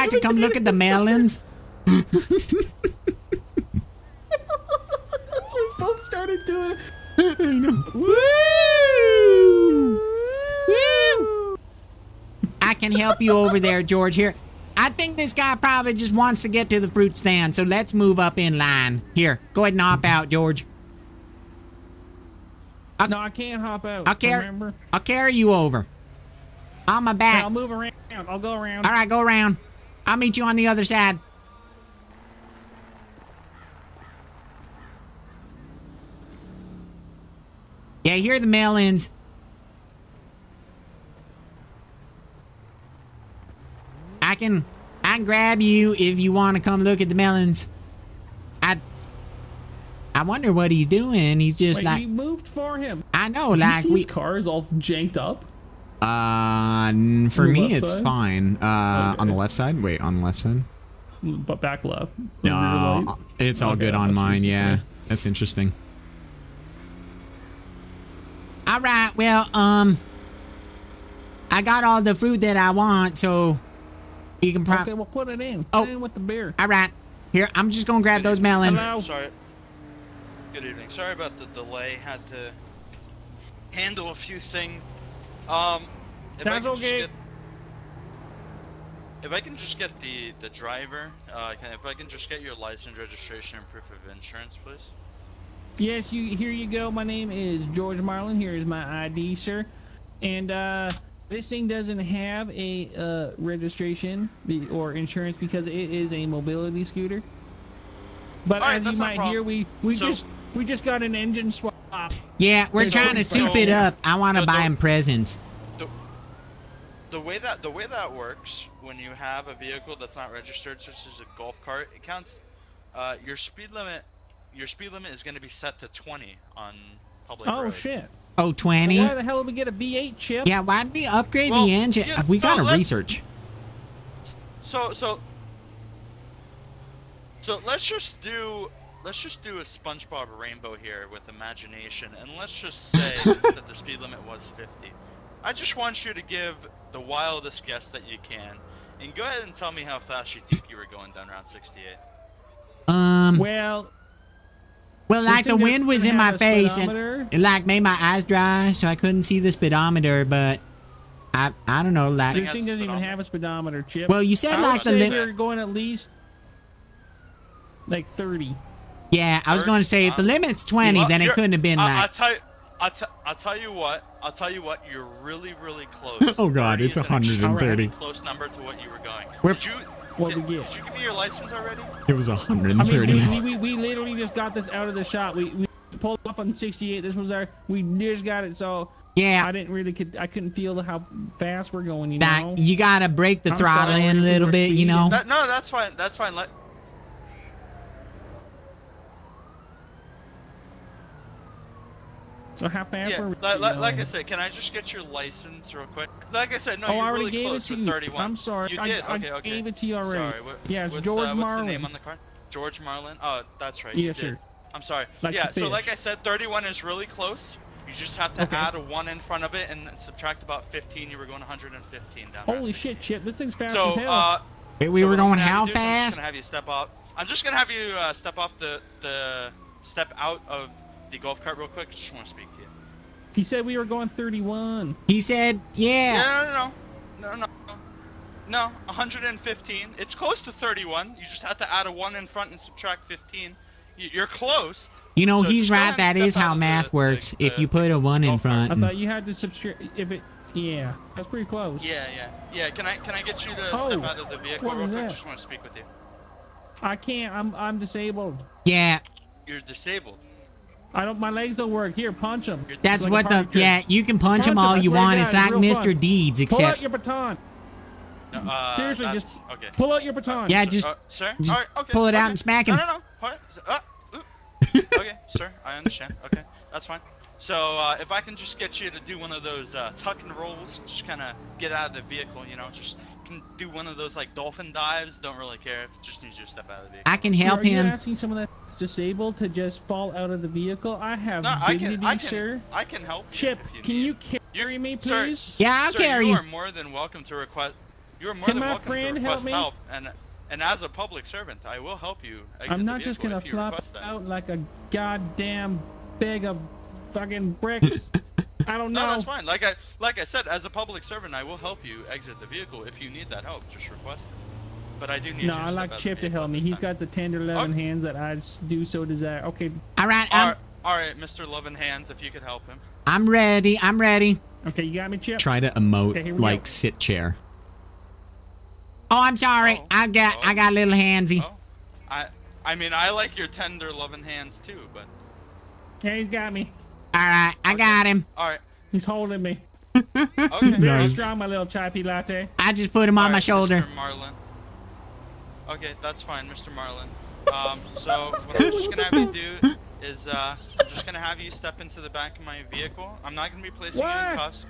to come look at the melons? We both started doing it. I know. Woo! Woo! I can help you over there, George. Here. I think this guy probably just wants to get to the fruit stand, so let's move up in line. Here, go ahead and hop out, George. No, I can't hop out. I'll carry you over. On my back. I'll move around. I'll go around. All right, go around. I'll meet you on the other side. Yeah, here are the melons. I can grab you if you want to come look at the melons. I I wonder what he's doing. He's just like we moved for him. I know, like his car is all janked up. For me, it's fine. Okay. On the left side. Wait, on the left side. But back left. No, it's all good on mine. Yeah, that's interesting. All right. Well, I got all the food that I want, so you can probably. Okay, we'll put it in. Oh, put it in with the beer. All right. Here, I'm just gonna grab those melons. Hello. Sorry. Good evening. Sorry about the delay. Had to handle a few things. If I can just get the driver, if I can just get your license, registration, and proof of insurance, please. Yes, here you go. My name is George Marlin. Here is my ID, sir. And this thing doesn't have a registration or insurance because it is a mobility scooter. But right, as you might hear, we just got an engine swap. Yeah, we're trying to soup it up. I want to buy him presents. The way that works, when you have a vehicle that's not registered, such as a golf cart, it counts. Your speed limit is going to be set to 20 on public roads. Oh shit! Oh, 20. Why the hell did we get a V8 chip? Yeah, why did we upgrade the engine? Yeah, we gotta research. So let's just do a SpongeBob rainbow here with imagination, and let's just say that the speed limit was 50. I just want you to give the wildest guess that you can, and go ahead and tell me how fast you think you were going down Route 68. Well, like the wind was in my face, and it like made my eyes dry, so I couldn't see the speedometer, but. I don't know, like. This thing doesn't even have a speedometer chip. Well, you said like the you're going at least. Like 30. Yeah, I was going to say if the limit's 20, then it couldn't have been like. I'll tell you what. You're really close. Oh God, it's 130. Close number to what you were going. Did you give me your license already? It was 130. I mean, we literally just got this out of the shop. We pulled off on 68. This was our. We just got it. So. Yeah. I couldn't feel how fast we're going. You know. You gotta break the throttle in a little bit. You know. No, that's fine. That's fine. So how fast were we? Like I said, can I just get your license real quick? Like I said, no, you're really close to 31. I'm sorry. You did? Okay. I gave it to you already. Sorry. Yeah, it's George Marlin. What's the name on the card? George Marlin? Oh, that's right. Yes, sir. I'm sorry. Yeah, so like I said, 31 is really close. You just have to add a 1 in front of it and subtract about 15. You were going 115 down. Holy shit, Chip. This thing's fast as hell. We were going how fast? I'm just going to have you step out of the golf cart real quick. I just want to speak to you. He said we were going 31. He said, yeah. No, 115. It's close to 31. You just have to add a 1 in front and subtract 15. You're close. You know, so he's right. That is how math works. If you put a 1 in front. I thought you had to subtract. Yeah, that's pretty close. Yeah. Can I get you to step out of the vehicle real quick? I just want to speak with you. I can't. I'm disabled. Yeah. You're disabled. My legs don't work. Here, punch him. That's like what the you can punch him all you want. It's like Mr. Deeds, except pull out your baton. Seriously, just pull out your baton. Yeah, just pull it out and smack him. No. Okay, sir, I understand. Okay, that's fine. So if I can just get you to do one of those tuck and rolls, just kind of get out of the vehicle, you know, just can do one of those like dolphin dives. Don't really care. Just need you to step out of the vehicle. I can help him. Are you asking someone that's disabled to just fall out of the vehicle? I have dignity, sir. I can help you. Chip, can you carry me, please? Sir, yeah, I'll carry you. You are more than welcome to request. You are more than welcome to request help. And as a public servant, I will help you. I'm not just gonna flop out like a goddamn bag of fucking bricks. I don't know. No, that's fine. Like I said, as a public servant, I will help you exit the vehicle if you need that help. Just request it. But I do need. No, I like Chip to help me. He's got the tender loving hands that I do so desire. Okay. All right. All right, Mr. Loving Hands, if you could help him. I'm ready. I'm ready. Okay, you got me, Chip. Try to emote like sit chair. Oh, I'm sorry. I got a little handsy. I mean, I like your tender loving hands too, but. Yeah, he's got me. All right, I got him. All right. He's holding me. Okay. Nice. I'll draw my little chai P latte. I just put him on my shoulder. Mr. Marlin. Okay, that's fine, Mr. Marlin. So what I'm just gonna have you do is I'm just gonna have you step into the back of my vehicle. I'm not gonna be placing you in cuffs.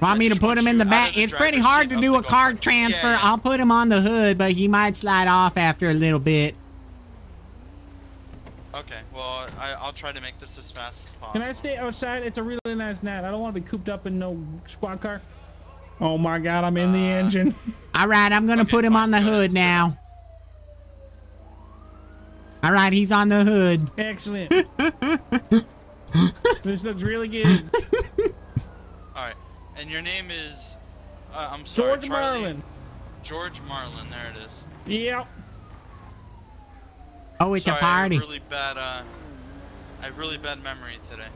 Want me to put him in the back? It's pretty hard to do a card transfer. Yeah, yeah. I'll put him on the hood, but he might slide off after a little bit. Okay, well, I'll try to make this as fast as possible. Can I stay outside? It's a really nice night. I don't want to be cooped up in no squad car. Oh my God, I'm in the engine. All right, I'm gonna put him on the hood now. All right, he's on the hood. Excellent. This looks really good. All right, and your name is? I'm sorry, George Marlin. George Marlin. There it is. Yep. Oh, it's a party. I have really bad memory today.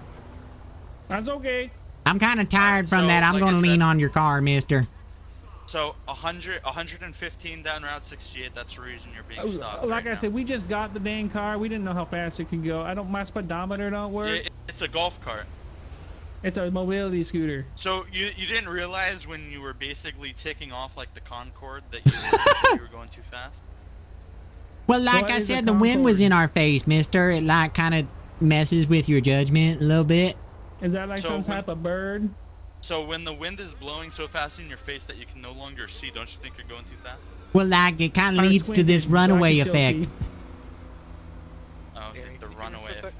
That's okay. I'm kind of tired from that. I'm going to lean on your car, mister. So 115 down Route 68. That's the reason you're being stopped. Like I said, we just got the dang car. We didn't know how fast it could go. I don't. My speedometer don't work. Yeah, it's a golf cart. It's a mobility scooter. So you didn't realize when you were basically ticking off like the Concorde that you were going too fast. Well, like I said, the wind was in our face, mister. It, like, kind of messes with your judgment a little bit. Is that like some type of bird? So when the wind is blowing so fast in your face that you can no longer see, don't you think you're going too fast? Well, like, it kind of leads to this runaway effect. Oh, okay, the runaway effect.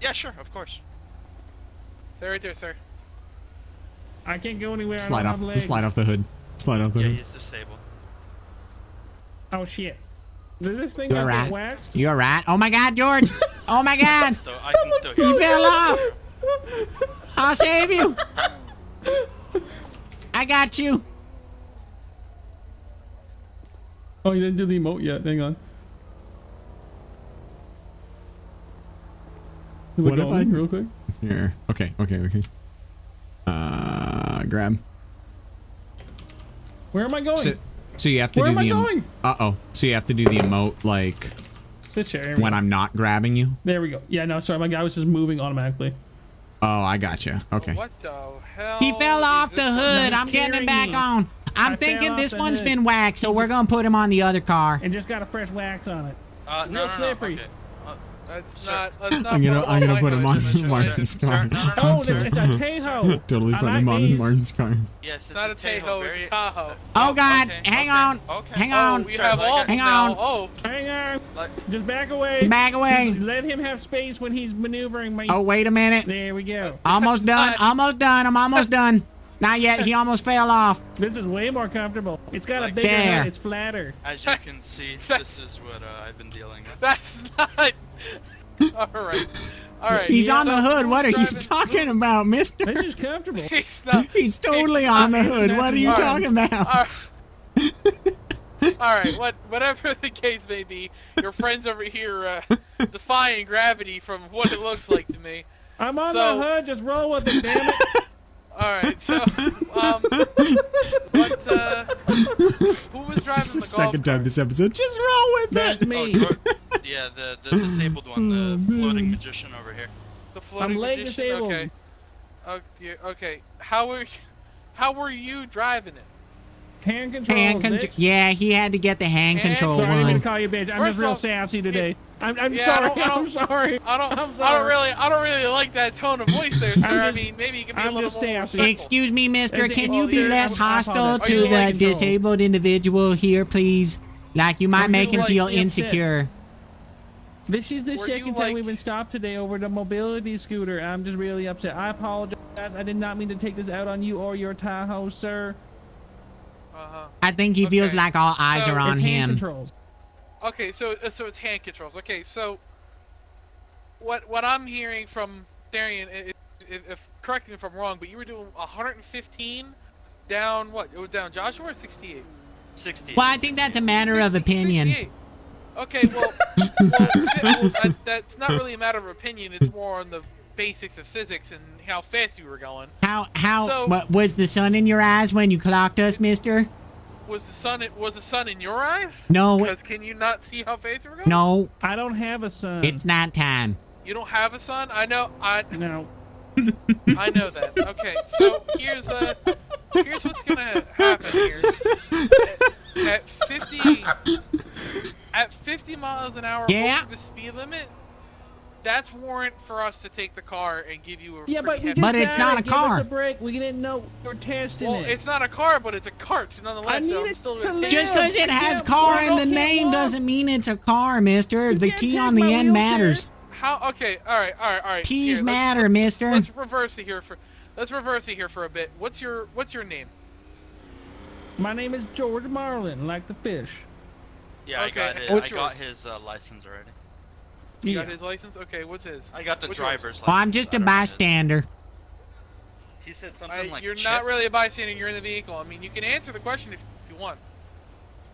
Yeah, sure, of course. Stay right there, sir. I can't go anywhere. Slide off. Slide off the hood. Slide off the hood. Yeah, he's disabled. Oh, shit. Did this thing get waxed? You're right. Oh my God, George! Oh my God! He fell off! I'll save you! I got you! Oh, you didn't do the emote yet. Hang on. What if I real quick? Here. Okay. Okay. Okay. Grab. Where am I going? So you have to do the So you have to do the emote like when I'm not grabbing you. There we go. Yeah, no, sorry, my guy was just moving automatically. Oh, I gotcha. Okay. What the hell? He fell off the hood. I'm getting him back on. I'm thinking this one's been waxed, so we're gonna put him on the other car. And just got a fresh wax on it. No slippery. No, okay. I'm gonna put him on Martin's car. Oh, it's a Tahoe. Totally put him on Martin's car. Yes, it's not a Tahoe, it's a Tahoe. Oh God, hang on, hang on, hang on, hang on. Just back away. Back away. Let him have space when he's maneuvering. Oh, wait a minute. There we go. Almost done. Almost done. I'm almost done. Not yet. He almost fell off. This is way more comfortable. It's got a bigger head. It's flatter. As you can see, this is what I've been dealing with. That's not. All right. All right. He's on the hood. What are you talking about, mister? This is comfortable. He's totally on the hood. What are you talking about? All right. Whatever the case may be, your friend's over here defying gravity from what it looks like to me. I'm on the hood. Just roll with it, damn it. All right, so, who was driving the golf cart? It's the second time this episode. Just roll with it. That's me. Oh, yeah, the disabled one, the floating magician over here. The floating magician. Disabled. Okay. Oh, dear. Okay. How were you driving it? Hand control. Yeah, he had to get the hand control one. Sorry, I didn't call you bitch. I'm just real sassy today. I'm sorry. I don't really like that tone of voice there, sir. I mean, maybe you can be a little more respectful. Excuse me, mister. Can you be less hostile to the disabled individual here, please? Like, you might make him feel insecure. This is the second time we've been stopped today over the mobility scooter. I'm just really upset. I apologize. I did not mean to take this out on you or your Tahoe, sir. I think he feels like all eyes are on him. Okay, so it's hand controls. Okay, so what I'm hearing from Darian, if correct me if I'm wrong, but you were doing 115 down what? It was down Joshua or 68? 68. Well, I think that's a matter of opinion. 68. Okay, well, that's not really a matter of opinion. It's more on the basics of physics and how fast you were going. What was the sun in your eyes when you clocked us, mister? Was the sun in your eyes? No. Because can you not see how fast we're going? No. I don't have a sun. It's nighttime. You don't have a sun? I know. No. I know that. Okay. So here's what's gonna happen here. At 50 miles an hour over the speed limit, That's warrant for us to take the car and give you a. Yeah, but we just but it's not a give car. Us a break. We didn't know we're testing it. Well, it's not a car, but it's a cart, nonetheless. Just because it has car in the name doesn't mean it's a car, mister. The T on the end matters. How? Okay. All right. All right. All right. T's matter, mister. Let's reverse it here for. Let's reverse it here for a bit. What's your name? My name is George Marlin, like the fish. Yeah, okay. I got his license already. You got his license? Okay, what's his? I got the driver's license. Oh, I'm just a bystander. He said something like you're not really a bystander, you're in the vehicle. I mean, you can answer the question if you want.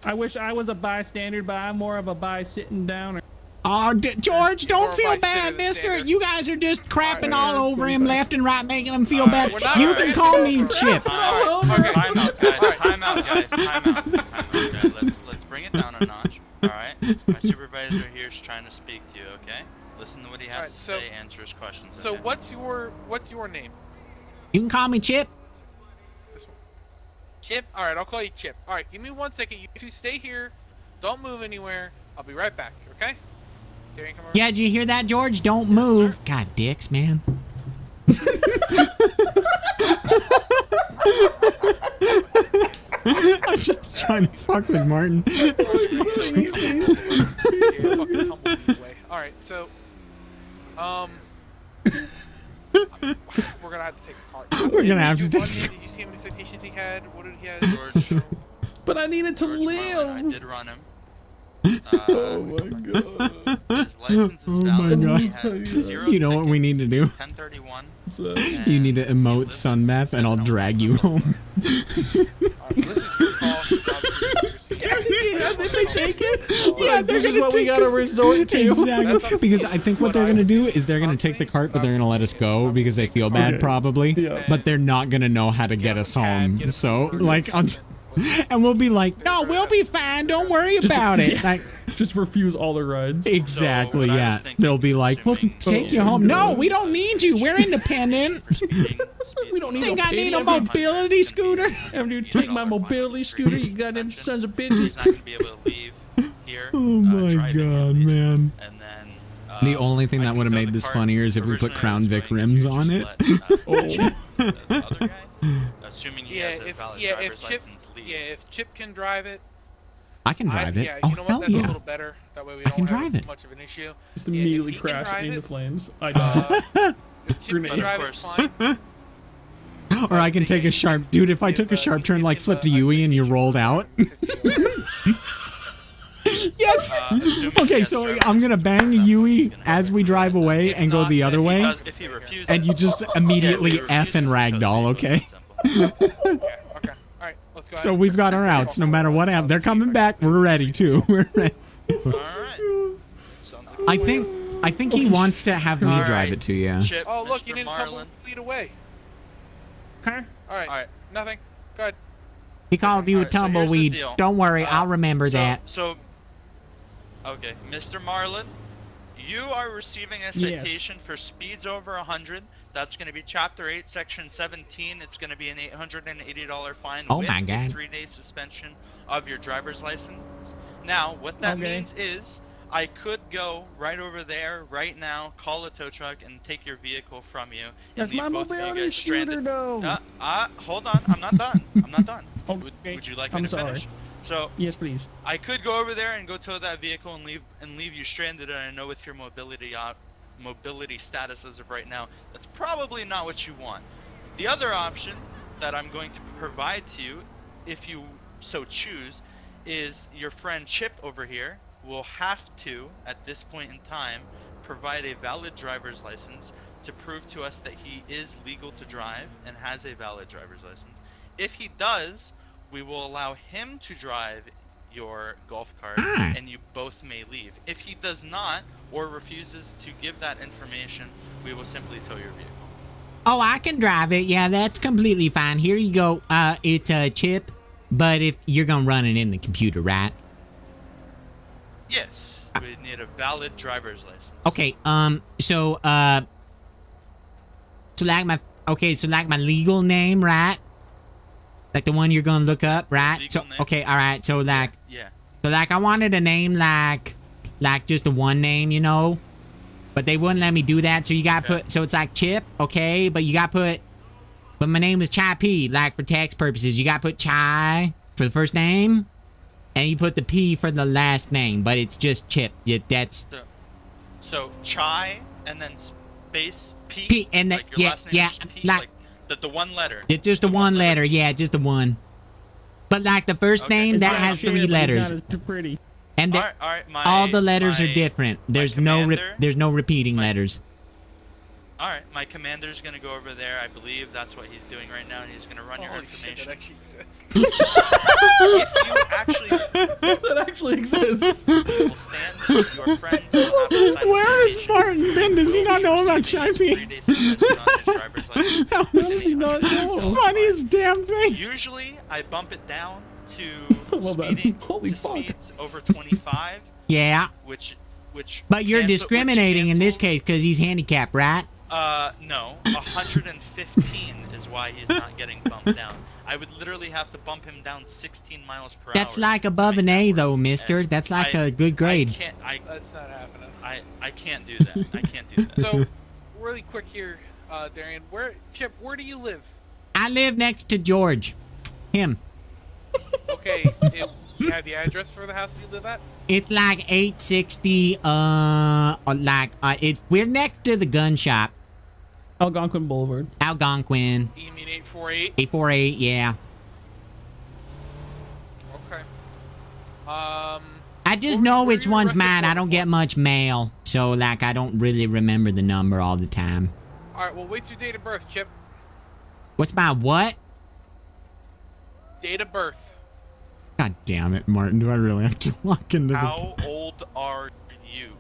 I wish I was a bystander, but I'm more of a by-sitting downer. Oh, George, don't feel bad, mister. You guys are just crapping all over him left and right, making him feel bad. You can call me Chip. All right. Okay, time out, guys. Time out, guys. Time out. Let's bring it down a notch. All right, my supervisor here is trying to speak to you. Okay, listen to what he has to say, answer his questions. So, what's your name? You can call me Chip. This one. Chip. All right, I'll call you Chip. All right, give me 1 second. You two stay here. Don't move anywhere. I'll be right back. Okay? Come over. Yeah, did you hear that, George? Don't move. Sir? God, dicks, man. I'm just trying to fuck with Martin. Alright, so we're gonna have to take a part. We're gonna have to take a part. Did you see how many citations he had? What did he have? George. But I needed to live. I did run him. Oh my god. His license is valid. Oh my god. He has 0 you know what we need to do? 1031. You need to emote sun math and I'll drag you home. Yeah, they're gonna take us. Resort to. Exactly. Because I think what they're gonna do is they're gonna take the cart, but they're gonna let us go because they feel bad, probably. Yeah. But they're not gonna know how to get us home. So, like, and we'll be like, no, we'll be fine. Don't worry about it. Like, just refuse all the rides. Exactly. So, yeah. They'll be like, we'll take you home. No, we don't need you. We're independent. We don't need think no I need a mobility scooter. After you take my mobility scooter, you goddamn sons of bitches. He's not gonna be able to leave here. Oh my god, man. And then, the only thing that would have made this funnier is if we put Crown Vic rims on it. The other guy, assuming he has a valid driver's license. Yeah, if Chip can drive it. I can drive it. Yeah, oh, you know what? That's a little better. That way we don't have much of an issue. Just immediately crash into flames. I die. If Chip can drive it, fine. Or I can take a sharp... Dude, if I took a sharp turn, like, flipped a Yui and you rolled out. Yes! Okay, so I'm gonna bang a Yui as we drive away and go the other way. And you just immediately F and ragdoll, okay? So we've got our outs, no matter what happens. They're coming back. We're ready too. We're ready. All right. I think he wants to have me drive it to you. Chip, oh look, Mr. you didn't Marlin. Couple feet away. Huh? All right. Nothing. Good. He called you a tumbleweed. So don't worry, I'll remember that. So, okay, Mr. Marlin, you are receiving a citation for speeds over 100. That's going to be Chapter 8, Section 17. It's going to be an $880 fine with a 3-day suspension of your driver's license. Now, what that means is I could go right over there right now, call a tow truck, and take your vehicle from you. That's and leave my both of you guys stranded. Hold on. I'm not done. I'm not done. Would you like me to finish? So yes, please. I could go over there and go tow that vehicle and leave you stranded. And I know with your mobility status as of right now, that's probably not what you want. The other option that I'm going to provide to you, if you so choose, is your friend Chip over here will have to, at this point in time, provide a valid driver's license to prove to us that he is legal to drive and has a valid driver's license. If he does, we will allow him to drive your golf cart and you both may leave. If he does not or refuses to give that information, we will simply tow your vehicle. Oh, I can drive it. Yeah, that's completely fine. Here you go. It's a Chip, but if you're gonna run it in the computer, right? Yes, we need a valid driver's license. Okay, so like my legal name, right? Like the one you're gonna look up, right? Legal name. Okay, all right. So like, yeah. So like, I wanted a name like just the one name, you know, But they wouldn't let me do that, so you gotta put, so it's like Chip, okay, but you gotta put, but my name is Chai P, like for tax purposes, you gotta put Chai for the first name, and you put the P for the last name, but it's just Chip, yeah, that's. So Chai, and then space P, and then, like the one letter. It's just the one letter, yeah, just the one. But like the first name, that has 3 letters. Pretty. And the, all right, all the letters are different. There's no repeating letters. All right, my commander's gonna go over there. I believe that's what he's doing right now, and he's gonna run your information. That actually exists. We'll stand with your friend. Where has Martin been? Does he not know about Chai P? That was the funniest damn thing. Usually, I bump it down to speeds over 25. Yeah. Which but you're discriminating in this case because he's handicapped, right? No. 115 is why he's not getting bumped down. I would literally have to bump him down 16 miles per hour. That's like above an A, though, mister. And that's like a good grade. That's not happening. I can't do that. I can't do that. So, really quick here, Darian. Chip, where do you live? I live next to George. Him. Okay. Do you have the address for the house you live at? It's like 860, we're next to the gun shop. Algonquin Boulevard. Algonquin. You mean 848? 848, yeah. Okay. I just know which one's mine. I don't get much mail, so, like, I don't really remember the number all the time. Alright, well, what's your date of birth, Chip? What's my what? Date of birth. God damn it, Martin. Do I really have to lock into How old are you?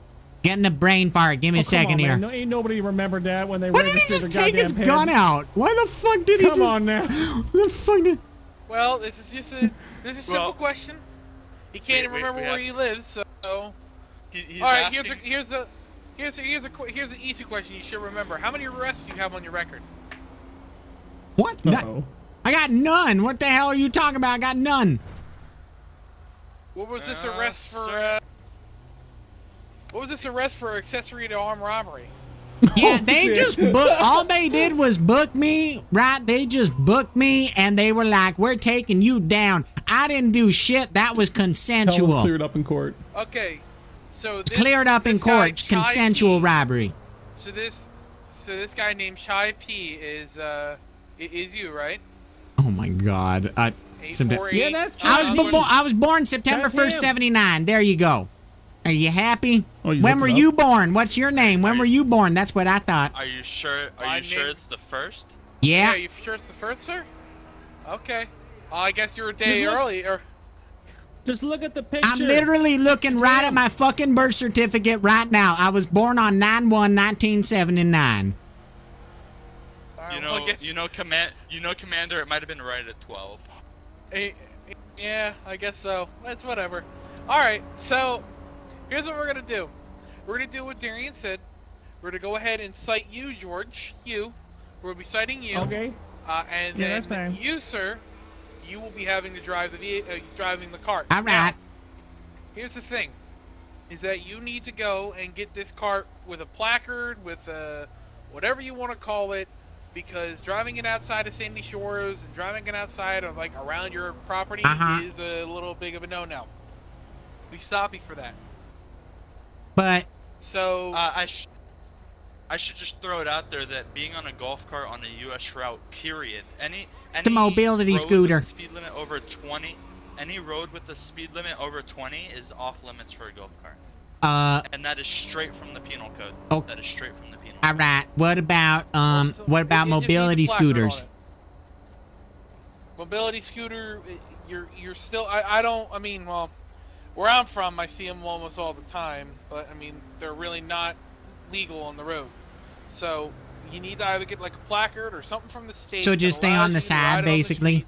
Getting a brain fart. Give me a second here. No, ain't nobody remembered that when they were. Why did he just take his gun out? Why the fuck did he just. Come on now. The fuck did. Well, this is just a. This is a simple question. He can't remember where he lives, so. Alright, here's an easy question you should remember. How many arrests do you have on your record? What? Uh-oh. I got none. What the hell are you talking about? I got none. What was this arrest for? What was this arrest for accessory to armed robbery? Yeah, they just booked. All they did was book me, right? They just booked me, and they were like, "We're taking you down." I didn't do shit. That was consensual. That was cleared up in court. Okay, so this, cleared up in court, consensual robbery. So this guy named Chai P is you, right? Oh my God. Yeah, that's true. I was born September 1st, 79. There you go. Are you happy? Oh, you when were you born? What's your name? When were you born? That's what I thought. Are you sure? Are you sure it's the first? Yeah. Are you sure it's the first, sir? Okay. I guess you were a day early. Or just look at the picture. I'm literally looking right at my fucking birth certificate right now. I was born on 9/1/1979. You know, Commander. It might have been right at 12. Yeah, I guess so. It's whatever. Alright, so here's what we're going to do. We're going to do what Darian said. We're going to go ahead and cite you, George. You. We'll be citing you. Okay. And yeah, then you, sir, you will be having to drive the cart. Alright. Now, here's the thing, is that you need to go and get this cart with a placard, with a whatever you want to call it. Because driving it outside of Sandy Shores, and driving it outside of like around your property is a little big of a no-no. We stop you for that. But so I should just throw it out there that being on a golf cart on a U.S. route, period, any mobility scooter speed limit over 20, any road with the speed limit over 20 is off limits for a golf cart. And that is straight from the penal code. Oh, that is straight from the penal code. All right. What about mobility scooters? Mobility scooter, you're still. I mean, well, where I'm from, I see them almost all the time. But I mean, they're really not legal on the road. So you need to either get like a placard or something from the state. So just stay on the side, basically.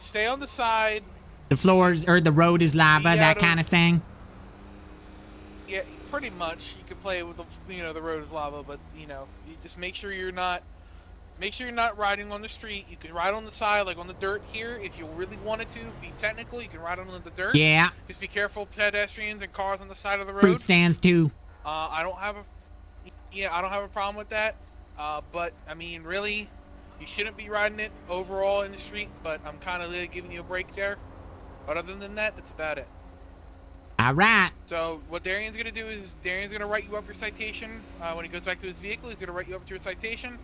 Stay on the side. The floors or the road is lava, that kind of thing. Yeah, pretty much. You could play with the, you know, the road is lava, but you know, you just make sure you're not riding on the street. You can ride on the side, like on the dirt here, if you really wanted to. Be technical, you can ride on the dirt. Yeah. Just be careful, pedestrians and cars on the side of the road. Fruit stands too. I don't have a problem with that. But I mean, really, you shouldn't be riding it overall in the street. But I'm kind of giving you a break there. But other than that, that's about it. All right. So what Darian's gonna do is Darian's gonna write you up your citation. When he goes back to his vehicle, he's gonna write you up to your citation.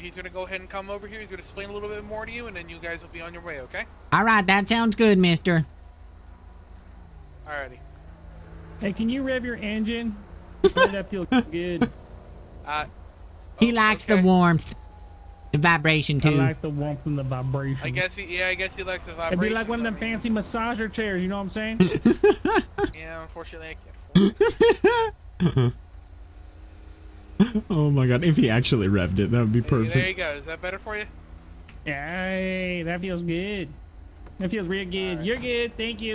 He's gonna go ahead and come over here. He's gonna explain a little bit more to you, and then you guys will be on your way. Okay? All right. That sounds good, mister. Alrighty. Hey, can you rev your engine? That feels good. He likes the warmth. The vibration, too. I like the warmth and the vibration. I guess he, yeah, I guess he likes the vibration. It'd be like one of them fancy massager chairs, you know what I'm saying? Yeah, unfortunately, I can't. Oh my god, if he actually revved it, that would be perfect. There you go. Is that better for you? Hey, that feels good. That feels real good. Right. You're good. Thank you.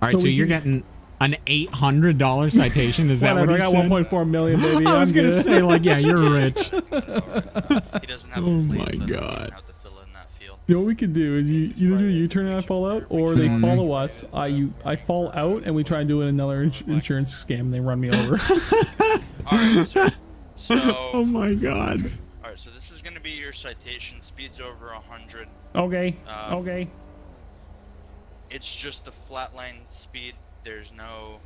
All right, so you're getting an $800 citation. Is that what you said? I got 1.4 million, baby. I was going to say, like, yeah, you're rich. He doesn't have a place to fill in that field. You know what we could do is you either do a U-turn and I fall out, or they follow us. I fall out, and we try and do another insurance scam, and they run me over. All right, so, oh, my God. All right, so this is going to be your citation. Speed's over 100. Okay, okay. It's just the flatline speed. There's no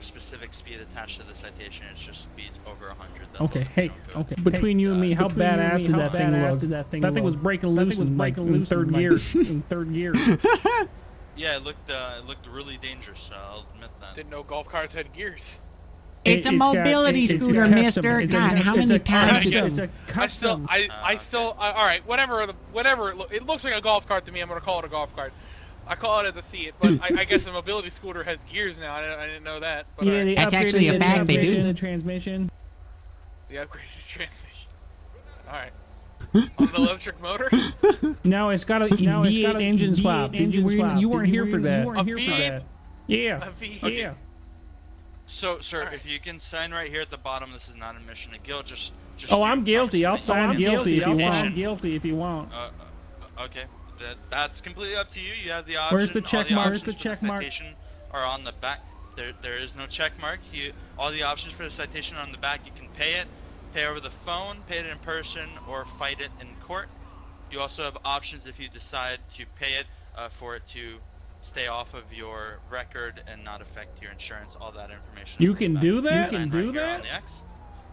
specific speed attached to the citation. It's just speeds over 100. That's okay. Hey, okay. Between you and me, how badass did that thing look? That thing was breaking loose in like third gear. In third gear. Yeah, it looked really dangerous. I'll admit that. Didn't know golf cars had gears. It's a mobility scooter, mister. God, how many times did you? It's a custom. I still, all right, whatever. It looks like a golf cart to me. I'm gonna call it a golf cart. I call it as I see it, but I guess a mobility scooter has gears now. I didn't know that. But yeah, that's actually a fact. They do. The transmission. The upgraded transmission. All right. On the electric motor. No, it's got a V8 engine swap. You weren't here for that. Yeah. Okay. Yeah. So, sir, right. If you can sign right here at the bottom, this is not admission to guilt. Just oh, I'm guilty. I'll sign guilty if you want. I'm guilty if you want. Okay. That's completely up to you. You have the option. Where's the check mark? Where's the check mark? Are on the back. There is no check mark. All the options for the citation on the back. You can pay it, pay over the phone, pay it in person, or fight it in court. You also have options if you decide to pay it for it to stay off of your record and not affect your insurance. All that information. You can do that. You can do that.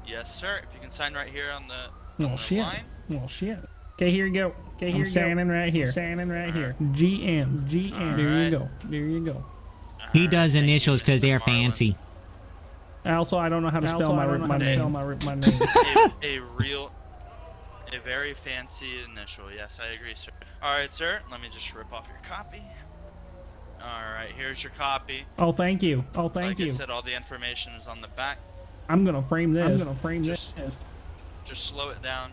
Yes, sir. If you can sign right here on the line. Well, shit. Okay, here you go. Okay, here you go. Signing right here. Signing right here. GM. There you go. There you go. He does initials because they're fancy. Also, I don't know how to spell my name. A very fancy initial. Yes, I agree, sir. All right, sir. Let me just rip off your copy. All right, here's your copy. Oh, thank you. Oh, thank you. Like I said, all the information is on the back. I'm gonna frame this. Just slow it down,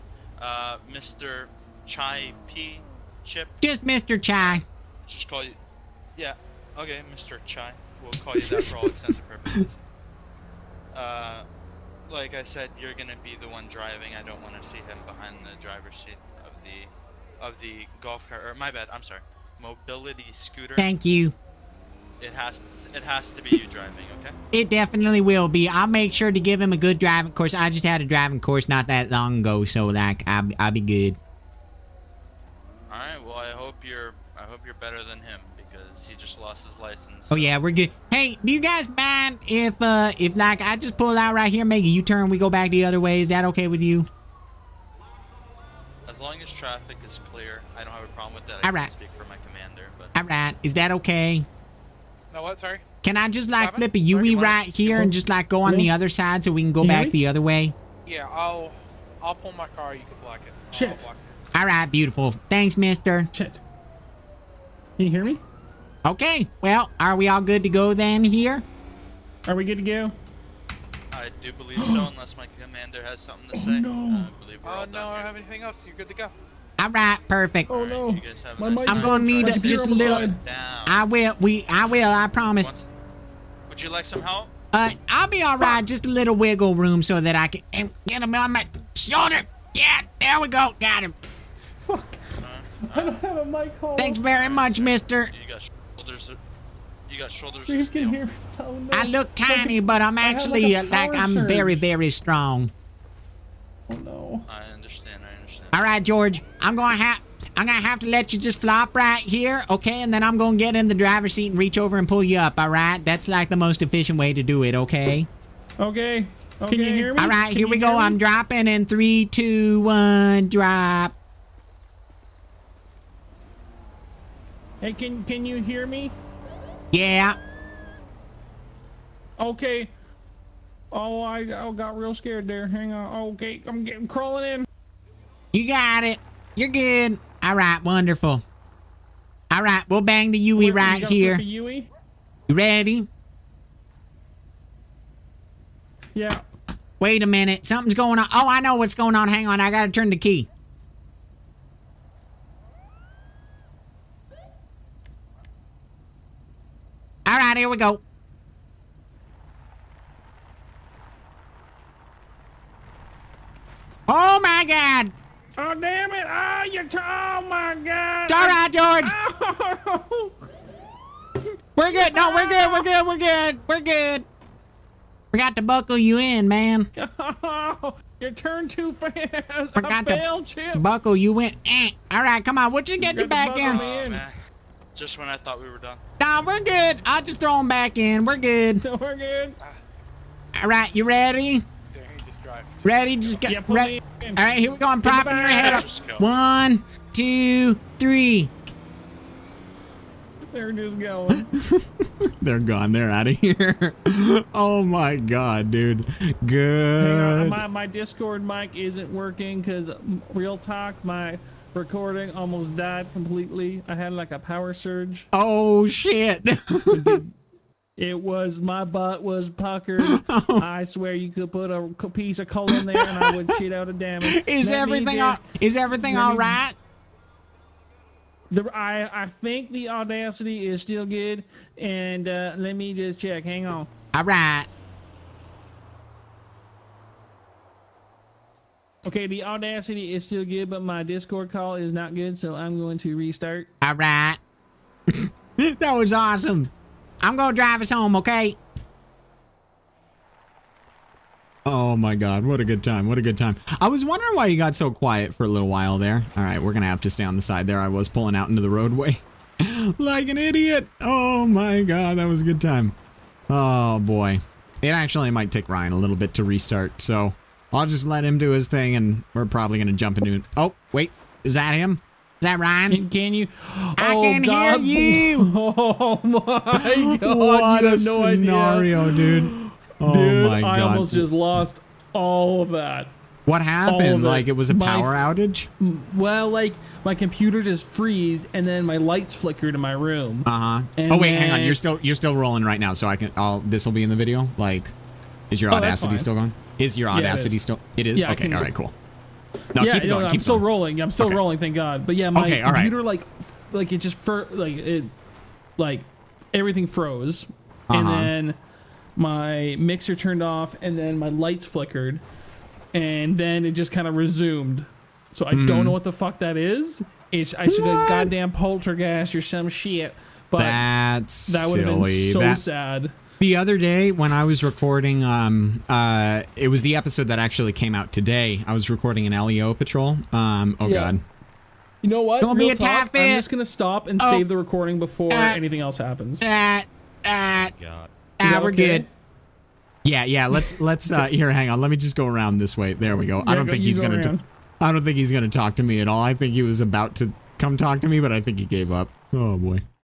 Mr. Chai P. Chip. Just Mr. Chai. Just call you. Yeah. Okay, Mr. Chai. We'll call you that for all extensive purposes. Like I said, you're gonna be the one driving. I don't want to see him behind the driver's seat of the golf cart. Or my bad. I'm sorry. Mobility scooter. Thank you. It has to be you driving, okay? It definitely will be. I'll make sure to give him a good driving course. I just had a driving course not that long ago, so like I'll be good. All right. Well, I hope you're better than him because he just lost his license. So. Oh yeah, we're good. Hey, do you guys mind if like I just pull out right here, make a U-turn, we go back the other way? Is that okay with you? As long as traffic is clear, I don't have a problem with that. I can't speak for my commander, but. All right. Is that okay? No, what? Sorry. Can I just like flip a UE right here and just like go on the other side so we can go back the other way? Yeah, I'll pull my car. You can block it. Shit. All right, beautiful. Thanks, mister. Shit. Can you hear me? Okay. Well, are we all good to go then here? Are we good to go? I do believe so, unless my commander has something to say. Oh, no. I believe we're all done. No, I don't have anything else. You're good to go. All right, perfect. Oh no! I'm gonna need just a little. I will. I promise. Would you like some help? I'll be all right. Just a little wiggle room so that I can get him on my shoulder. Yeah, there we go. Got him. Fuck. I don't have a mic. Thanks very much, mister. You got shoulders. You got shoulders to stand. Oh, no. I look tiny, but I'm actually like I'm very, very strong. Oh no. I understand. I understand. All right, George. I'm gonna have to let you just flop right here, okay? And then I'm gonna get in the driver's seat and reach over and pull you up. All right? That's like the most efficient way to do it, okay? Okay. Okay. Can you hear me? All right, here we go. I'm dropping in 3, 2, 1, drop. Hey, can you hear me? Yeah. Okay. Oh, I got real scared there. Hang on. Okay, I'm crawling in. You got it. You're good. All right, wonderful. All right, we'll bang the UE right here. You ready? Yeah. Wait a minute. Something's going on. Oh, I know what's going on. Hang on. I got to turn the key. All right, here we go. Oh, my God. Oh, damn it. Oh, oh my God. It's all right, George. Oh. We're good. No, we're good. We're good. We're good. We're good. Forgot to buckle you in, man. Oh, you turned too fast. Buckle you in. All right, come on. We'll just get you back in. Oh, just when I thought we were done. Nah, we're good. I'll just throw them back in. We're good. We're good. All right, you ready? Ready? Just get ready. All right, here we go. I'm propping your head up. 1, 2, 3. They're just going. They're gone. They're out of here. Oh my God, dude. Good. My Discord mic isn't working because, real talk, my recording almost died completely. I had like a power surge. Oh shit. It was, my butt was puckered. Oh. I swear you could put a piece of coal in there and I would shit out of damage. Is everything all right? I think the Audacity is still good, and let me just check. Hang on. All right. Okay, the Audacity is still good, but my Discord call is not good, so I'm going to restart. All right. That was awesome. I'm going to drive us home, okay? Oh, my God. What a good time. What a good time. I was wondering why you got so quiet for a little while there. All right, we're going to have to stay on the side there. I was pulling out into the roadway like an idiot. Oh, my God. That was a good time. Oh, boy. It actually might take Ryan a little bit to restart, so I'll just let him do his thing, and we're probably going to jump into it. Oh, wait. Is that him? Is that Ryan? Can you? Oh, I can hear you. Oh my God! What a scenario, dude! Oh my God! I almost just lost all of that. What happened? Like it was a power outage? Well, like my computer just froze, and then my lights flickered in my room. Uh huh. Oh wait, hang on. You're still rolling right now, so I can. This will be in the video. Like, is your Audacity still going? Is your Audacity still? It is. Yeah, okay. All right. Cool. No, yeah, keep it going. I'm still rolling. I'm still rolling, thank God. But yeah, my computer, like it just like everything froze, and then my mixer turned off, and then my lights flickered, and then it just kind of resumed. So I don't know what the fuck that is. I should have goddamn poltergeist or some shit. But that would have been so sad. The other day when I was recording, it was the episode that actually came out today. I was recording an LEO patrol. God. You know what? Don't be a tap in. I'm just going to stop and save the recording before anything else happens. We're good. Yeah, yeah. Let's, here, hang on. Let me just go around this way. There we go. Yeah, I don't think he's going to talk to me at all. I think he was about to come talk to me, but I think he gave up. Oh boy.